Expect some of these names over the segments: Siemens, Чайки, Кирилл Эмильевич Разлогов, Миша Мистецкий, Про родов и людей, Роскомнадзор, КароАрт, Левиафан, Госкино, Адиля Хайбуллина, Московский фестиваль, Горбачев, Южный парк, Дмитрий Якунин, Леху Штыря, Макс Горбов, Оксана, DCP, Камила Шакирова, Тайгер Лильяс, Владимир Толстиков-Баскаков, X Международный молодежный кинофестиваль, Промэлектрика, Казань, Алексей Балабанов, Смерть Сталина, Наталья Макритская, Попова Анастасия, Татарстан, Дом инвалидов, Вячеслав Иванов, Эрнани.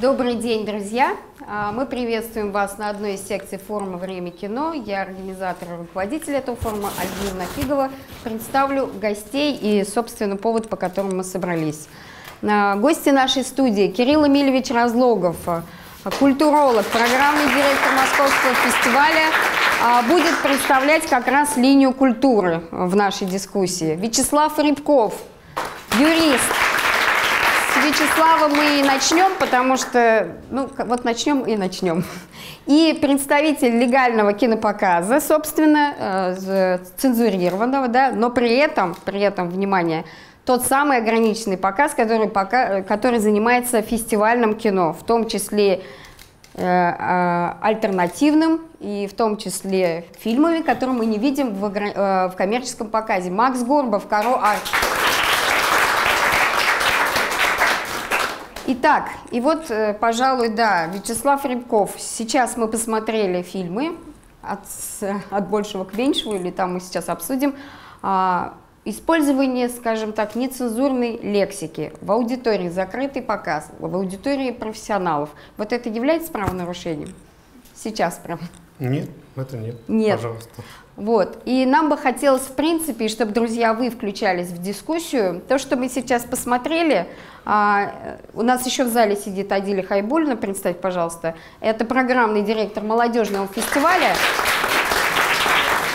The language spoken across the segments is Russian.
Добрый день, друзья! Мы приветствуем вас на одной из секций форума «Время кино». Я организатор и руководитель этого форума Альбина Фигова. Представлю гостей и, собственно, повод, по которому мы собрались. Гости нашей студии: Кирилл Эмильевич Разлогов, культуролог, программный директор Московского фестиваля, будет представлять как раз линию культуры в нашей дискуссии. Вячеслав Рябков, юрист. С Вячеслава мы и начнем, потому что, начнем. И представитель легального кинопоказа, собственно, цензурированного, да, но при этом, внимание, тот самый ограниченный показ, который занимается фестивальным кино, в том числе альтернативным и в том числе фильмами, которые мы не видим в коммерческом показе. Макс Горбов, КароАрт. Итак, и вот, пожалуй, да, Вячеслав Рябков. Сейчас мы посмотрели фильмы от большего к меньшему, или там мы сейчас обсудим использование, скажем так, нецензурной лексики в аудитории, закрытый показ, в аудитории профессионалов. Вот это является правонарушением? Сейчас прям. Нет, это нет. Нет. Пожалуйста. Вот. И нам бы хотелось, в принципе, чтобы, друзья, вы включались в дискуссию. То, что мы сейчас посмотрели, у нас еще в зале сидит Адиля Хайбуллина, представь, пожалуйста. Это программный директор молодежного фестиваля.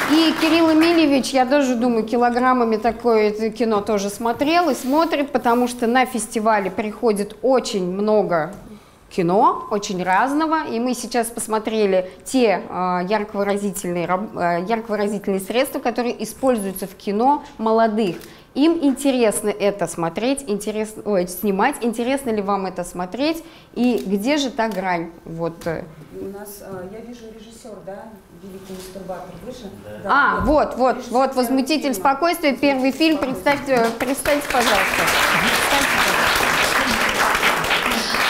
И Кирилл Эмильевич, я даже думаю, килограммами такое кино тоже смотрел и смотрит, потому что на фестивале приходит очень много кино, очень разного. И мы сейчас посмотрели те ярко-выразительные средства, которые используются в кино молодых. Им интересно это смотреть, снимать, интересно ли вам это смотреть, и где же та грань? Вот. У нас, я вижу, режиссер, да, великий мастурбатор вышел. Да. Да, вот, возмутитель спокойствия, первый фильм, представьте, пожалуйста.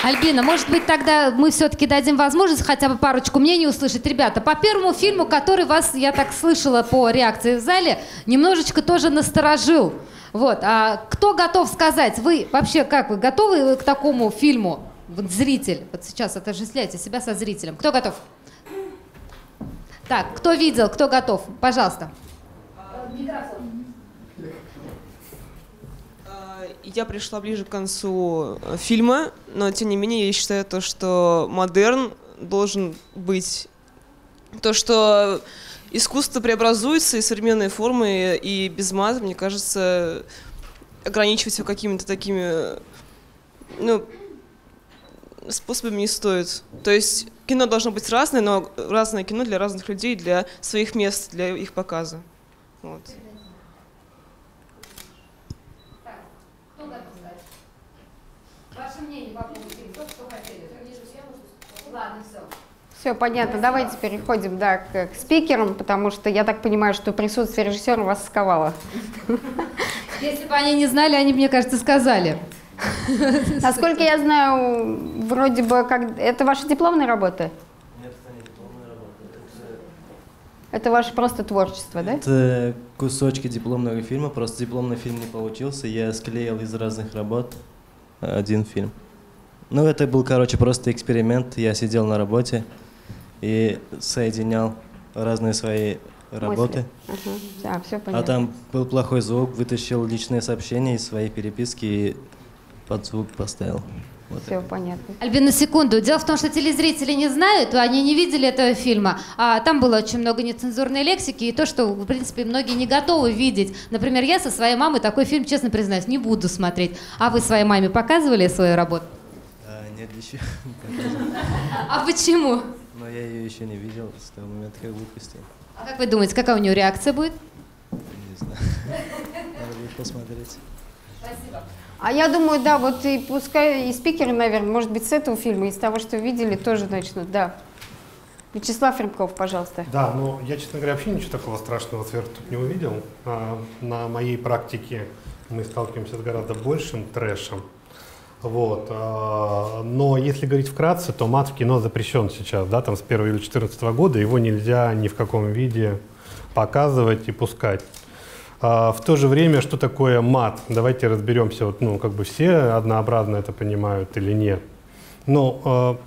Альбина, может быть, тогда мы все-таки дадим возможность хотя бы парочку мнений услышать. Ребята, по первому фильму, который вас, я так слышала по реакции в зале, немножечко тоже насторожил. Вот, а кто готов сказать? Вы вообще как, вы готовы к такому фильму? Вот зритель, вот сейчас отождествляйте себя со зрителем. Кто готов? Так, кто видел, кто готов? Пожалуйста. Я пришла ближе к концу фильма, но тем не менее я считаю то, что модерн должен быть. То, что искусство преобразуется, и современные формы, и без мата, мне кажется, ограничивать его какими-то такими, способами не стоит. То есть кино должно быть разное, но разное кино для разных людей, для своих мест, для их показа. Вот. Так, кто готов сказать? Ваше мнение по поводу фильма, то, что хотели. Ладно, все. Все, понятно. Давайте переходим, да, к спикерам, потому что я так понимаю, что присутствие режиссера вас сковало. Если бы они не знали, они, мне кажется, сказали. Насколько я знаю, вроде бы, как это ваша дипломная работа? Нет, это не дипломная работа. Это ваше просто творчество, да? Это кусочки дипломного фильма, просто дипломный фильм не получился, я склеил из разных работ один фильм. Ну, это был, короче, просто эксперимент, я сидел на работе и соединял разные свои работы. Ага. Все понятно. А там был плохой звук, вытащил личные сообщения из своей переписки и под звук поставил. Вот все это. Понятно. Альбина, секунду. Дело в том, что телезрители не знают, они не видели этого фильма. А там было очень много нецензурной лексики и то, что, в принципе, многие не готовы видеть. Например, я со своей мамой такой фильм, честно признаюсь, не буду смотреть. А вы своей маме показывали свою работу? Нет, еще. А почему? Но я ее еще не видел с того момента, как выпустил. А как вы думаете, какая у нее реакция будет? Не знаю. Надо будет посмотреть. Спасибо. А я думаю, да, вот и пускай и спикеры, наверное, может быть, с этого фильма, из того, что видели, тоже начнут, да. Вячеслав Рябков, пожалуйста. Да, но я, честно говоря, вообще ничего такого страшного сверху тут не увидел. На моей практике мы сталкиваемся с гораздо большим трэшем. Вот. Но если говорить вкратце, то мат в кино запрещен сейчас, да, там с 1 июля 2014 года, его нельзя ни в каком виде показывать и пускать. В то же время, что такое мат? Давайте разберемся, вот, ну, как бы все однообразно это понимают или нет. Но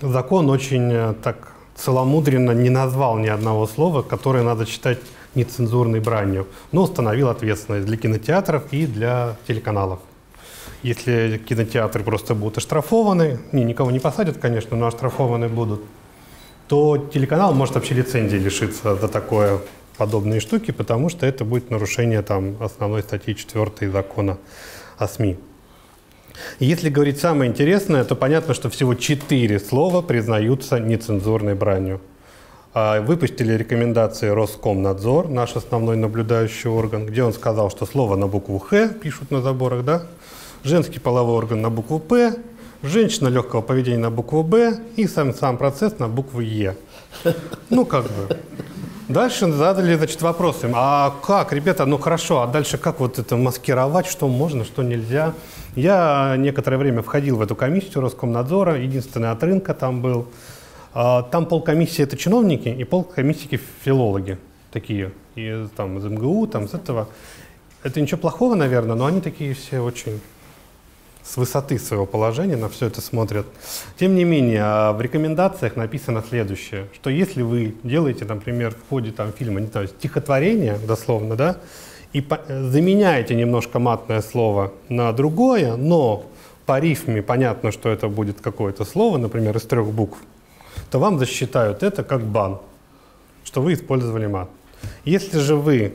закон очень так целомудренно не назвал ни одного слова, которое надо считать нецензурной бранью, но установил ответственность для кинотеатров и для телеканалов. Если кинотеатры просто будут оштрафованы, никого не посадят, конечно, но оштрафованы будут, то телеканал может вообще лицензии лишиться за такое, подобные штуки, потому что это будет нарушение там, основной статьи 4 закона о СМИ. Если говорить самое интересное, то понятно, что всего 4 слова признаются нецензурной бранью. Выпустили рекомендации Роскомнадзор, наш основной наблюдающий орган, где он сказал, что слово на букву «Х» пишут на заборах, да? Женский половой орган на букву «П», женщина легкого поведения на букву «Б» и сам процесс на букву «Е». Ну, как бы. Дальше задали, значит, вопросы. А как, ребята, ну хорошо, а дальше как вот это маскировать, что можно, что нельзя? Я некоторое время входил в эту комиссию Роскомнадзора, единственный от рынка там был. Там полкомиссии — это чиновники, и полкомиссии — филологи такие, и, там, из МГУ, там, с этого. Это ничего плохого, наверное, но они такие все очень с высоты своего положения на все это смотрят. Тем не менее, в рекомендациях написано следующее, что если вы делаете, например, в ходе там, фильма, не знаю, стихотворение, дословно, да, и заменяете немножко матное слово на другое, но по рифме понятно, что это будет какое-то слово, например, из 3 букв, то вам засчитают это как бан, что вы использовали мат. Если же вы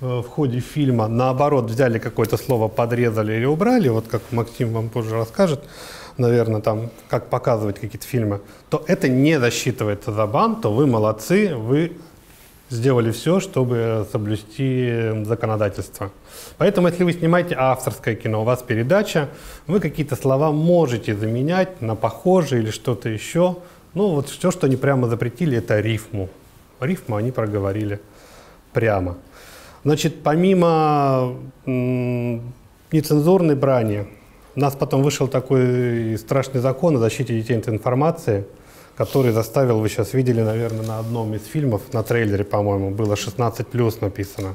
в ходе фильма, наоборот, взяли какое-то слово, подрезали или убрали, вот как Максим вам позже расскажет, наверное, там, как показывать какие-то фильмы, то это не засчитывается за бан, то вы молодцы, вы сделали все, чтобы соблюсти законодательство. Поэтому, если вы снимаете авторское кино, у вас передача, вы какие-то слова можете заменять на похожие или что-то еще. Ну, вот все, что они прямо запретили, это рифму. Рифму они проговорили прямо. Значит, помимо нецензурной брани, у нас потом вышел такой страшный закон о защите детей от информации, который заставил, вы сейчас видели, наверное, на одном из фильмов, на трейлере, по-моему, было 16+ написано.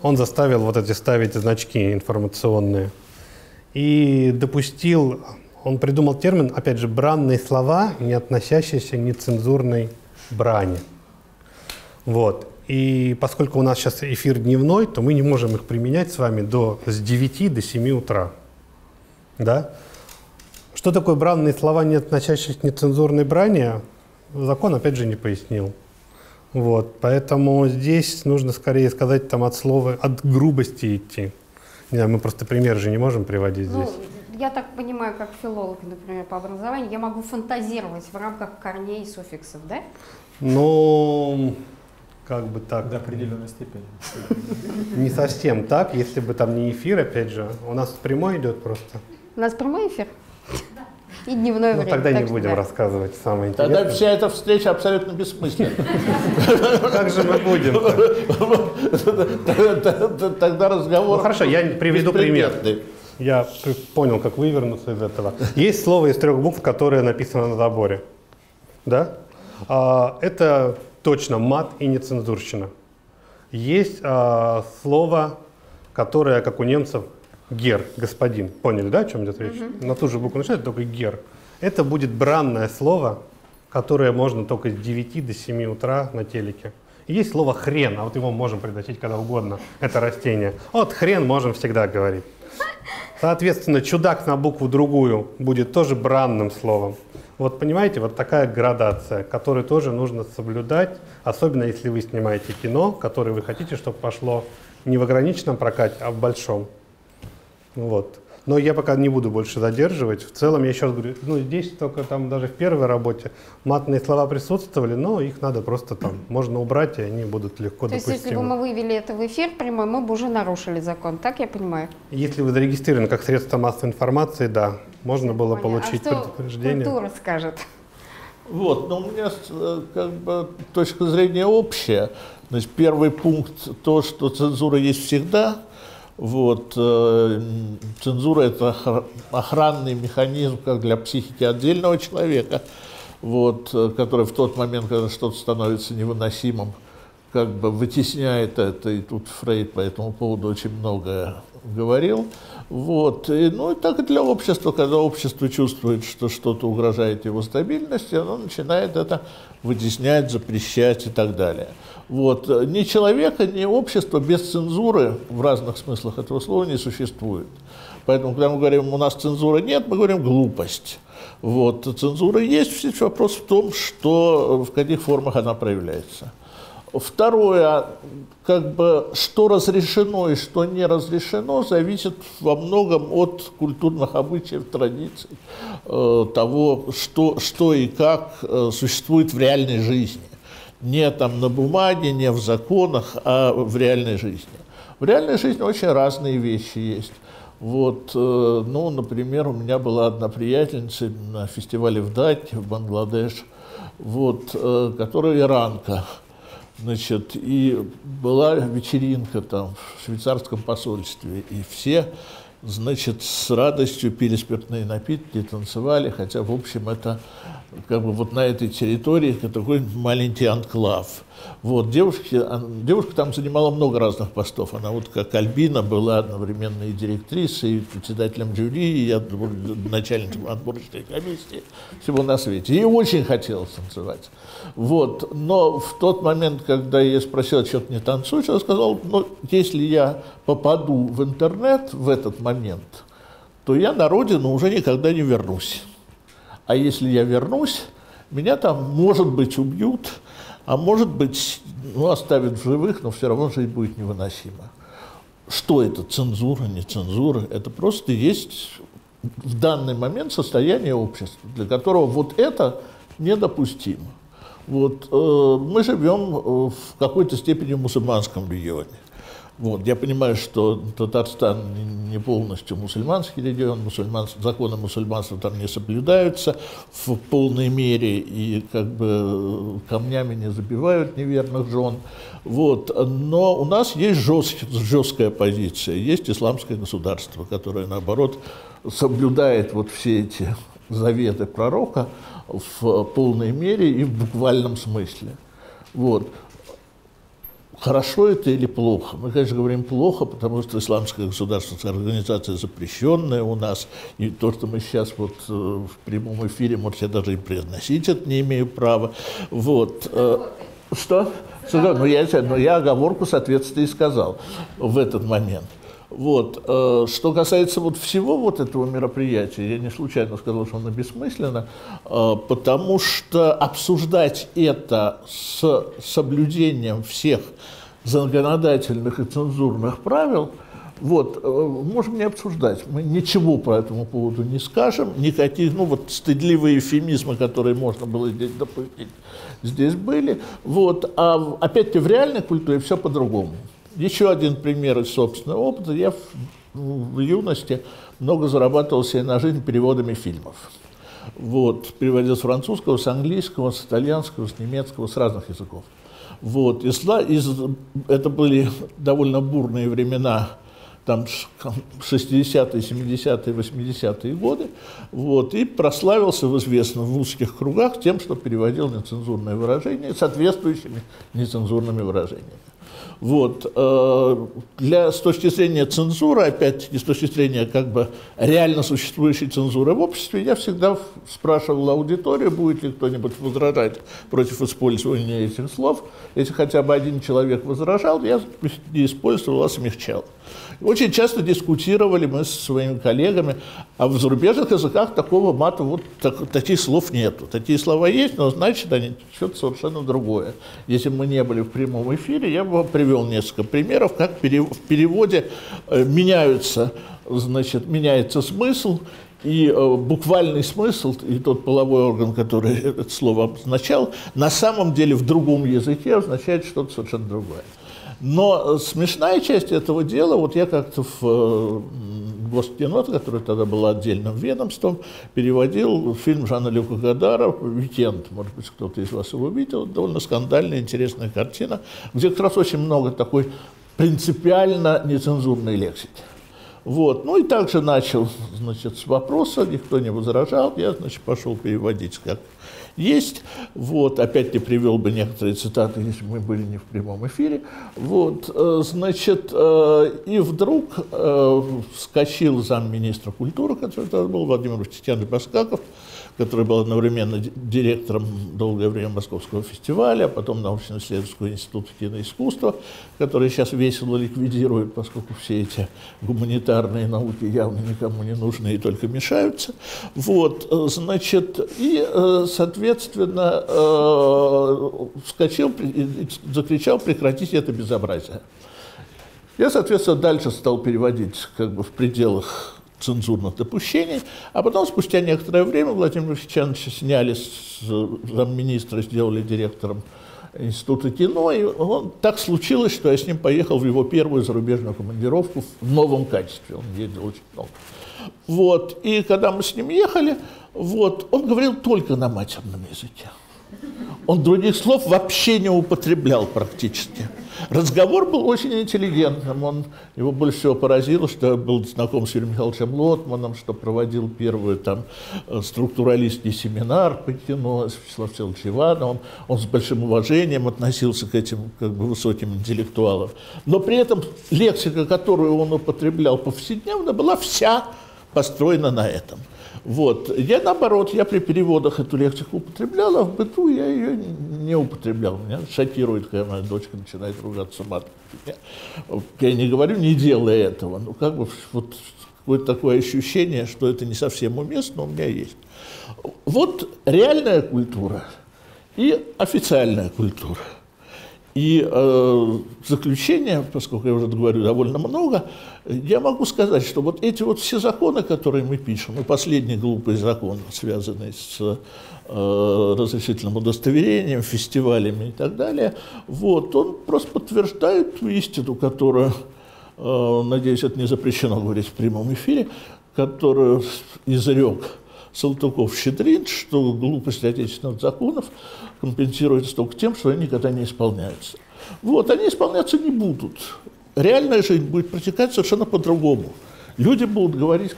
Он заставил вот эти ставить значки информационные. И допустил, он придумал термин, опять же, бранные слова, не относящиеся к нецензурной брани. Вот. И поскольку у нас сейчас эфир дневной, то мы не можем их применять с вами с 9 до 7 утра. Да? Что такое бранные слова, не относящиеся к нецензурной брани, закон, опять же, не пояснил. Вот. Поэтому здесь нужно скорее сказать там, от слова, от грубости идти. Мы просто пример же не можем приводить здесь. Я так понимаю, как филолог, например, по образованию, я могу фантазировать в рамках корней и суффиксов, да? Ну, как бы так. До определенной степени. Не совсем так, если бы там не эфир, опять же. У нас прямой идет просто. У нас прямой эфир? Да. И дневное время. Тогда не будем рассказывать самое интересное. Тогда вся эта встреча абсолютно бессмысленна. Как же мы будем? Тогда разговор... Ну хорошо, я приведу пример. Я понял, как вывернуться из этого. Есть слово из 3 букв, которое написано на заборе. Да? Это точно мат и нецензурщина. Есть слово, которое, как у немцев, гер, господин. Поняли, да, о чем идет речь? На ту же букву начинается, только гер. Это будет бранное слово, которое можно только с 9 до 7 утра на телеке. Есть слово хрен, а вот его можем произносить когда угодно. Это растение. Вот хрен можем всегда говорить. Соответственно, чудак на букву другую будет тоже бранным словом. Вот понимаете, вот такая градация, которую тоже нужно соблюдать, особенно если вы снимаете кино, которое вы хотите, чтобы пошло не в ограниченном прокате, а в большом. Вот. Но я пока не буду больше задерживать. В целом, я еще раз говорю, ну здесь только там даже в первой работе матные слова присутствовали, но их надо просто там, можно убрать, и они будут легко допустимы. То есть, если бы мы вывели это в эфир прямой, мы бы уже нарушили закон, так я понимаю? Если вы зарегистрированы как средство массовой информации, да, можно было получить предупреждение. А что культура скажет? Вот, но у меня как бы точка зрения общая. Значит, первый пункт, то, что цензура есть всегда. Вот. Цензура – это охранный механизм как для психики отдельного человека, вот, который в тот момент, когда что-то становится невыносимым, как бы вытесняет это. И тут Фрейд по этому поводу очень многое говорил. Вот. И, ну, и так и для общества, когда общество чувствует, что что-то угрожает его стабильности, оно начинает это вытеснять, запрещать и так далее. Вот. Ни человека, ни общества без цензуры в разных смыслах этого слова не существует. Поэтому, когда мы говорим, у нас цензуры нет, мы говорим глупость. Вот. Цензура есть, вопрос в том, что, в каких формах она проявляется. Второе, как бы, что разрешено и что не разрешено, зависит во многом от культурных обычаев, традиций, того, что и как существует в реальной жизни. Не там на бумаге, не в законах, а в реальной жизни. В реальной жизни очень разные вещи есть. Вот, ну, например, у меня была одна приятельница на фестивале в Даке, в Бангладеш, вот, которая иранка. Значит, и была вечеринка там в швейцарском посольстве, и все, значит, с радостью пили спиртные напитки, танцевали, хотя, в общем, это как бы вот на этой территории такой маленький анклав. Вот, девушка там занимала много разных постов. Она вот как Альбина была одновременно и директрисой, и председателем жюри, и начальником отборочной комиссии, всего на свете. Ей очень хотелось танцевать. Вот. Но в тот момент, когда я спросил, что ты не танцуешь, она сказала, ну, если я попаду в интернет в этот момент, то я на родину уже никогда не вернусь. А если я вернусь, меня там, может быть, убьют, а может быть, ну, оставят в живых, но все равно жить будет невыносимо. Что это? Цензура, не цензура? Это просто есть в данный момент состояние общества, для которого вот это недопустимо. Вот, мы живем в какой-то степени в мусульманском регионе. Вот, я понимаю, что Татарстан не полностью мусульманский регион, законы мусульманства там не соблюдаются в полной мере и как бы камнями не забивают неверных жен. Вот, но у нас есть жесткая позиция, есть исламское государство, которое, наоборот, соблюдает вот все эти заветы пророка в полной мере и в буквальном смысле. Вот. Хорошо это или плохо? Мы, конечно, говорим плохо, потому что исламское государство, организация запрещенная у нас, и то, что мы сейчас вот в прямом эфире, может, я даже и произносить это не имею права. Вот. Что? Но я оговорку, соответственно, и сказал в этот момент. Вот. Что касается вот всего вот этого мероприятия, я не случайно сказал, что оно бессмысленно, потому что обсуждать это с соблюдением всех законодательных и цензурных правил, вот, можем не обсуждать. Мы ничего по этому поводу не скажем, никаких, ну, вот стыдливые эвфемизмы, которые можно было здесь допустить, здесь были. Вот. А опять-таки в реальной культуре все по-другому. Еще один пример из собственного опыта. Я в юности много зарабатывал себе на жизнь переводами фильмов. Вот. Переводил с французского, с английского, с итальянского, с немецкого, с разных языков. Вот. Это были довольно бурные времена, там 60-е, 70-е, 80-е годы. Вот. И прославился в узких кругах тем, что переводил нецензурные выражения соответствующими нецензурными выражениями. Вот. С точки зрения цензуры, опять-таки, с точки зрения как бы реально существующей цензуры в обществе, я всегда спрашивал аудиторию, будет ли кто-нибудь возражать против использования этих слов. Если хотя бы один человек возражал, я не использовал, а смягчал. Очень часто дискутировали мы со своими коллегами, а в зарубежных языках такого мата, вот таких слов нету. Такие слова есть, но значит они что-то совершенно другое. Если мы не были в прямом эфире, я бы вам привел несколько примеров, как в переводе меняется смысл, и буквальный смысл, и тот половой орган, который это слово обозначал, на самом деле в другом языке означает что-то совершенно другое. Но смешная часть этого дела, вот я как-то в Госкино, которое тогда было отдельным ведомством, переводил фильм Жана Люка Годара «Уикенд», может быть, кто-то из вас его видел, довольно скандальная, интересная картина, где как раз очень много такой принципиально нецензурной лексики. Вот. Ну и также начал, значит, с вопроса, никто не возражал, я, значит, пошел переводить, как есть. Вот, опять я привел бы некоторые цитаты, если бы мы были не в прямом эфире. Вот, значит, и вдруг вскочил замминистра культуры, который тогда был, Владимир Толстиков-Баскаков, который был одновременно директором долгое время Московского фестиваля, а потом научно-исследовательского института киноискусства, который сейчас весело ликвидирует, поскольку все эти гуманитарные науки явно никому не нужны и только мешаются. Вот, значит, и, соответственно, вскочил и закричал: прекратите это безобразие. Я, соответственно, дальше стал переводить как бы в пределах цензурных допущений, а потом, спустя некоторое время, Владимира Вячеславовича сняли с замминистра, сделали директором Института кино, и он, так случилось, что я с ним поехал в его первую зарубежную командировку в новом качестве, он ездил очень много. Вот, и когда мы с ним ехали, вот, он говорил только на матерном языке. Он других слов вообще не употреблял практически. Разговор был очень интеллигентным. Его больше всего поразило, что я был знаком с Юрием Михайловичем Лотманом, что проводил первый там структуралистский семинар по кино с Вячеславом Ивановым. Он с большим уважением относился к этим как бы высоким интеллектуалам. Но при этом лексика, которую он употреблял повседневно, была вся построена на этом. Вот. Я, наоборот, я при переводах эту лексику употреблял, а в быту я ее не употреблял. Меня шокирует, когда моя дочка начинает ругаться матом. Я не говорю, не делая этого. Ну, как бы вот какое-то такое ощущение, что это не совсем уместно, у меня есть. Вот реальная культура и официальная культура. И в заключение, поскольку я уже говорю довольно много, я могу сказать, что вот эти вот все законы, которые мы пишем, и последний глупый закон, связанный с разрешительным удостоверением, фестивалями и так далее, вот, он просто подтверждает ту истину, которую, надеюсь, это не запрещено говорить в прямом эфире, которую изрек Салтыков-Щедрин, что глупость отечественных законов компенсируется только тем, что они никогда не исполняются. Вот, они исполняться не будут. Реальная жизнь будет протекать совершенно по-другому. Люди будут говорить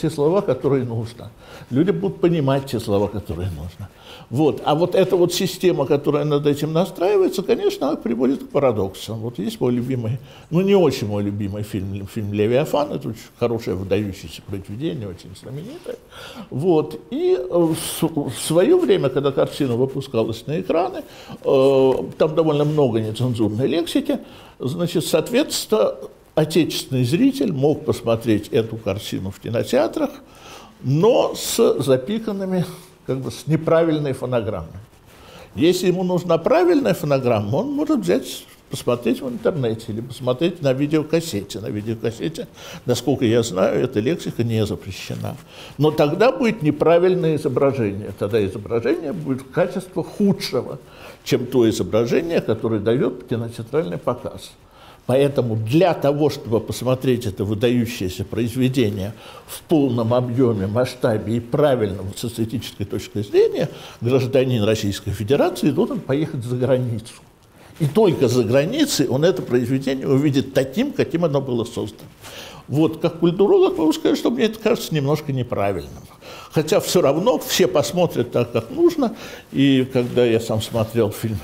те слова, которые нужно. Люди будут понимать те слова, которые нужно. Вот. А вот эта вот система, которая над этим настраивается, конечно, она приводит к парадоксам. Вот есть мой любимый, ну не очень мой любимый фильм «Левиафан». Это очень хорошее, выдающееся произведение, очень знаменитое. Вот. И в свое время, когда картина выпускалась на экраны, там довольно много нецензурной лексики, значит, соответственно, отечественный зритель мог посмотреть эту картину в кинотеатрах, но с запиканными, как бы с неправильной фонограммой. Если ему нужна правильная фонограмма, он может взять, посмотреть в интернете или посмотреть на видеокассете. На видеокассете, насколько я знаю, эта лексика не запрещена. Но тогда будет неправильное изображение. Тогда изображение будет качества худшего, чем то изображение, которое дает кинотеатральный показ. Поэтому для того, чтобы посмотреть это выдающееся произведение в полном объеме, масштабе и правильном с эстетической точки зрения, гражданин Российской Федерации должен поехать за границу. И только за границей он это произведение увидит таким, каким оно было создано. Вот, как культуролог, могу сказать, что мне это кажется немножко неправильным. Хотя все равно все посмотрят так, как нужно. И когда я сам смотрел фильм,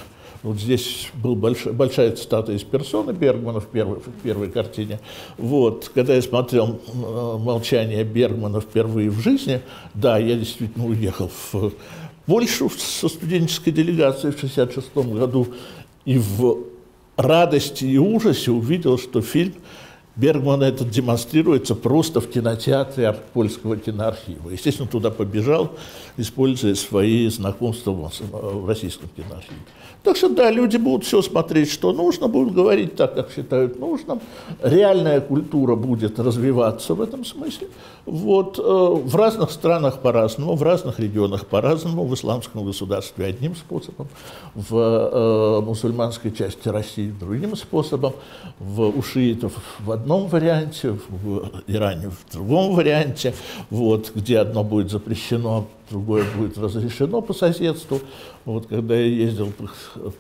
вот здесь была большая цитата из персоны Бергмана в первой картине. Вот, когда я смотрел «Молчание Бергмана» впервые в жизни, да, я действительно уехал в Польшу со студенческой делегацией в 1966 году и в радости и ужасе увидел, что фильм Бергмана этот демонстрируется просто в кинотеатре Польского киноархива. Естественно, туда побежал, используя свои знакомства в российском киноархиве. Так что да, люди будут все смотреть, что нужно, будут говорить так, как считают нужным. Реальная культура будет развиваться в этом смысле. Вот, в разных странах по-разному, в разных регионах по-разному, в исламском государстве одним способом, в мусульманской части России другим способом, у шиитов в одном варианте, в Иране в другом варианте, вот, где одно будет запрещено, другое будет разрешено по соседству. Вот, когда я ездил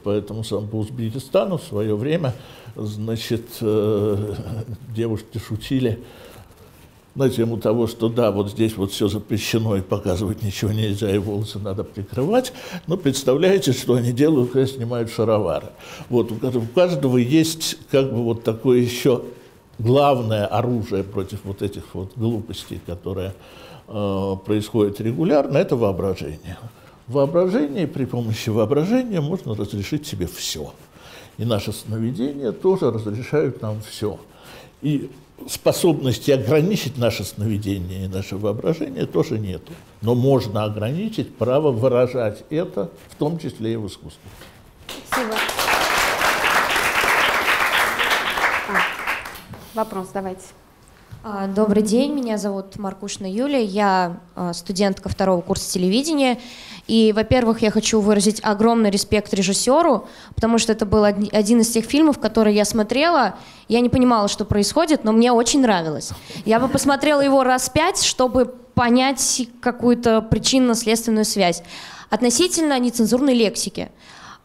по Узбекистану в свое время, значит, девушки шутили, на тему того, что да, вот здесь вот все запрещено и показывать ничего нельзя, и волосы надо прикрывать, но представляете, что они делают, когда снимают шаровары. Вот, у каждого есть как бы вот такое еще главное оружие против вот этих вот глупостей, которые происходят регулярно, это воображение. Воображение, при помощи воображения можно разрешить себе все. И наши сновидения тоже разрешают нам все. И способности ограничить наше сновидение и наше воображение тоже нету. Но можно ограничить право выражать это, в том числе и в искусстве. Спасибо. Вопрос давайте. Добрый день, меня зовут Маркушина Юлия, я студентка второго курса телевидения. И, во-первых, я хочу выразить огромный респект режиссеру, потому что это был один из тех фильмов, которые я смотрела. Я не понимала, что происходит, но мне очень нравилось. Я бы посмотрела его раз 5, чтобы понять какую-то причинно-следственную связь. Относительно нецензурной лексики.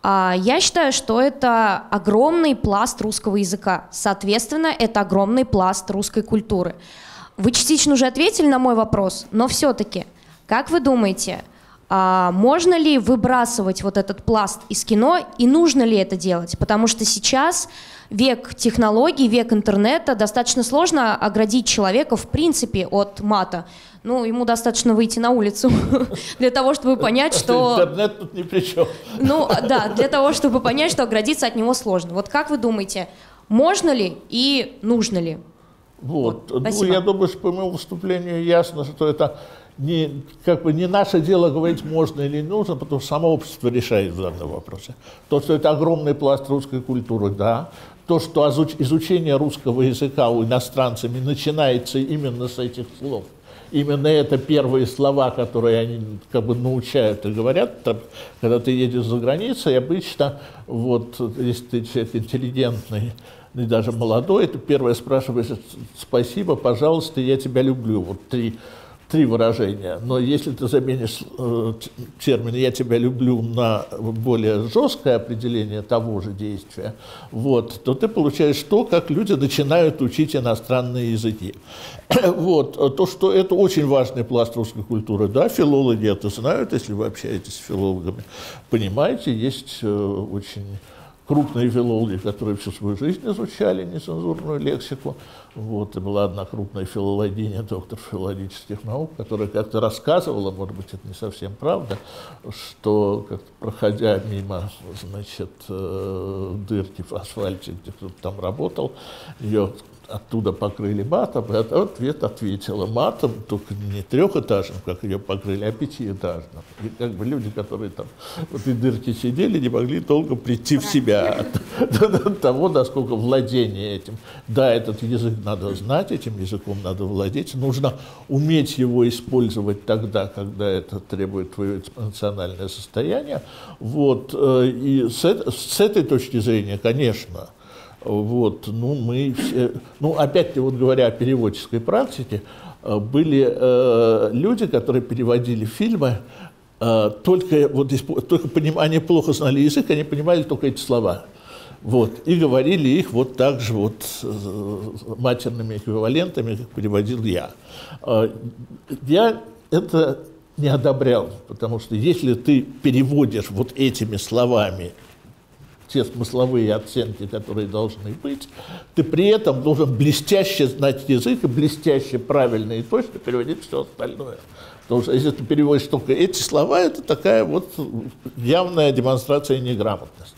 Я считаю, что это огромный пласт русского языка. Соответственно, это огромный пласт русской культуры. Вы частично уже ответили на мой вопрос, но все-таки, как вы думаете, можно ли выбрасывать вот этот пласт из кино и нужно ли это делать? Потому что сейчас век технологий, век интернета, достаточно сложно оградить человека в принципе от мата. Ну, ему достаточно выйти на улицу для того, чтобы понять, что... Интернет тут ни при чем. Ну, да, для того, чтобы понять, что оградиться от него сложно. Вот как вы думаете, можно ли и нужно ли? Вот, ну, я думаю, что по моему выступлению ясно, что это не, как бы не наше дело говорить, можно или не нужно, потому что само общество решает в данном вопросе. То, что это огромный пласт русской культуры, да. То, что изучение русского языка у иностранцами начинается именно с этих слов. Именно это первые слова, которые они как бы научают и говорят. Там, когда ты едешь за границей, обычно, вот, если ты человек интеллигентный и даже молодой, ты первое спрашиваешь «спасибо», «пожалуйста», «я тебя люблю». Вот три выражения. Но если ты заменишь термин «я тебя люблю» на более жесткое определение того же действия, вот, то ты получаешь то, как люди начинают учить иностранные языки. Вот. То, что это очень важный пласт русской культуры, да, филологи это знают, если вы общаетесь с филологами, понимаете, есть очень крупные филологи, которые всю свою жизнь изучали нецензурную лексику. Вот, и была одна крупная филологиня, доктор филологических наук, которая как-то рассказывала, может быть, это не совсем правда, что, проходя мимо, значит, дырки в асфальте, где кто-то там работал, ее оттуда покрыли матом, и ответ ответила матом, только не трехэтажным, как ее покрыли, а пятиэтажным. И как бы люди, которые там в этой дырке сидели, не могли долго прийти в себя от того, насколько владение этим. Да, этот язык надо знать, этим языком надо владеть, нужно уметь его использовать тогда, когда это требует твое эмоциональное состояние. Вот. И с этой точки зрения, конечно, вот, ну, мы все, ну, опять-таки, вот говоря о переводческой практике, были люди, которые переводили фильмы, они плохо знали язык, они понимали только эти слова. Вот, и говорили их вот так же вот матерными эквивалентами, как переводил я. Я это не одобрял, потому что если ты переводишь вот этими словами те смысловые оценки, которые должны быть, ты при этом должен блестяще знать язык и блестяще, правильно и точно переводить все остальное. Потому что если ты переводишь только эти слова, это такая вот явная демонстрация неграмотности.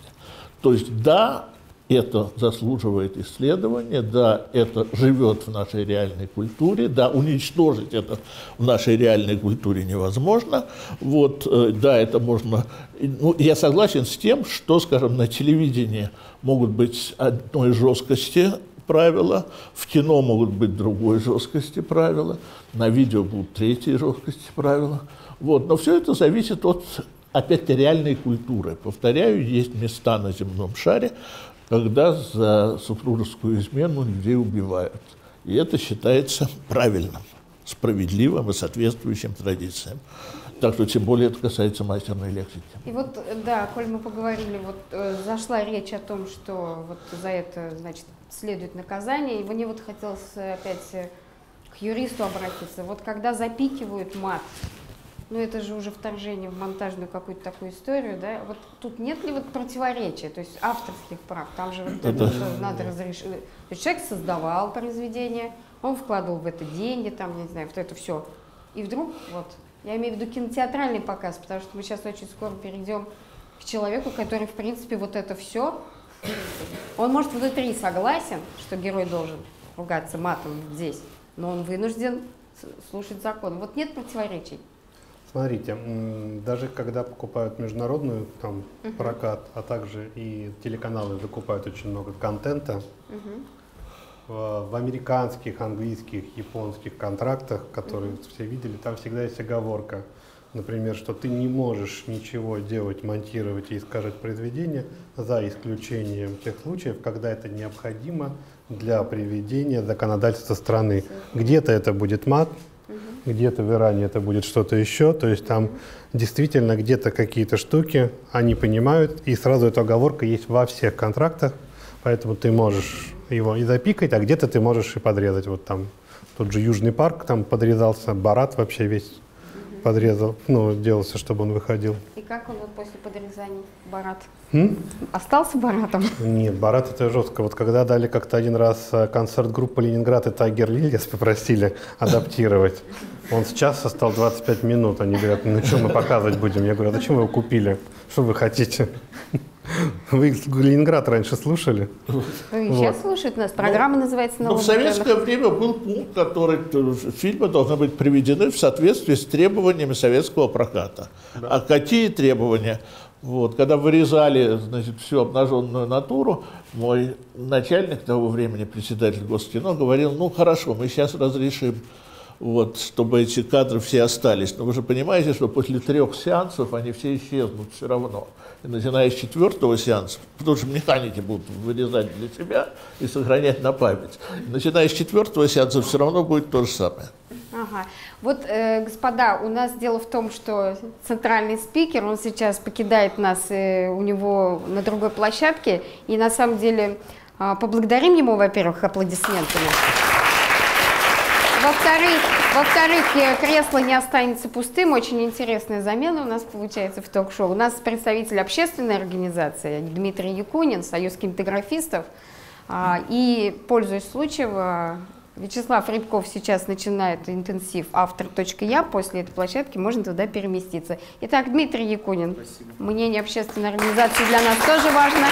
То есть да, это заслуживает исследования, да, это живет в нашей реальной культуре, да, уничтожить это в нашей реальной культуре невозможно. Вот, да, это можно... Ну, я согласен с тем, что, скажем, на телевидении могут быть одной жесткости правила, в кино могут быть другой жесткости правила, на видео будут третьей жесткости правила. Вот, но все это зависит от, опять-таки, реальной культуры. Повторяю, есть места на земном шаре, когда за супружескую измену людей убивают. И это считается правильным, справедливым и соответствующим традициям. Так что тем более это касается мастерной лексики. И вот, да, коль мы поговорили, вот зашла речь о том, что вот за это, значит, следует наказание, и мне вот хотелось опять... к юристу обратиться. Вот когда запикивают мат, ну это же уже вторжение в монтажную какую-то такую историю, да? Вот тут нет ли вот противоречия, то есть авторских прав? Там же вот надо разрешить. Человек создавал произведение, он вкладывал в это деньги, там, я не знаю, вот это все. И вдруг вот, я имею в виду кинотеатральный показ, потому что мы сейчас очень скоро перейдем к человеку, который, в принципе, вот это все, он может внутри согласен, что герой должен ругаться матом здесь, но он вынужден слушать закон. Вот нет противоречий. Смотрите, даже когда покупают международную там, прокат, а также и телеканалы закупают очень много контента, в американских, английских, японских контрактах, которые все видели, там всегда есть оговорка. Например, что ты не можешь ничего делать, монтировать и искажать произведение за исключением тех случаев, когда это необходимо для приведения законодательства страны. Где-то это будет мат, где-то в Иране это будет что-то еще. То есть там действительно где-то какие-то штуки, они понимают, и сразу эта оговорка есть во всех контрактах, поэтому ты можешь его и запикать, а где-то ты можешь и подрезать. Вот там тот же Южный парк, там подрезался, Борат вообще весь подрезал, ну, делался, чтобы он выходил. И как он вот после подрезаний, Борат? Остался Боратом? Нет, Борат это жестко. Вот когда дали как-то один раз концерт группы «Ленинград» и «Тайгер Лильяс», попросили адаптировать. Он с часа стал 25 минут. Они говорят, ну что мы показывать будем? Я говорю, а зачем вы его купили? Что вы хотите? Вы Ленинград раньше слушали? Ну, сейчас вот. Слушают нас. Программа называется «Новый». В советское время был пункт, который фильмы должны быть приведены в соответствии с требованиями советского проката. Да. А какие требования? Вот, когда вырезали, значит, всю обнаженную натуру, мой начальник того времени, председатель Госкино, говорил, ну хорошо, мы сейчас разрешим, вот, чтобы эти кадры все остались. Но вы же понимаете, что после 3 сеансов они все исчезнут все равно. И начиная с 4-го сеанса, потому что механики будут вырезать для себя и сохранять на память. И начиная с 4-го сеанса все равно будет то же самое. Ага. Вот, господа, у нас дело в том, что центральный спикер, он сейчас покидает нас, у него на другой площадке. И на самом деле поблагодарим его, во-первых, аплодисментами. Во-вторых, кресло не останется пустым. Очень интересная замена у нас получается в ток-шоу. У нас представитель общественной организации Дмитрий Якунин, Союз кинематографистов. И, пользуясь случаем, Вячеслав Рябков сейчас начинает интенсив автор.я. После этой площадки можно туда переместиться. Итак, Дмитрий Якунин. Спасибо. Мнение общественной организации для нас тоже важно.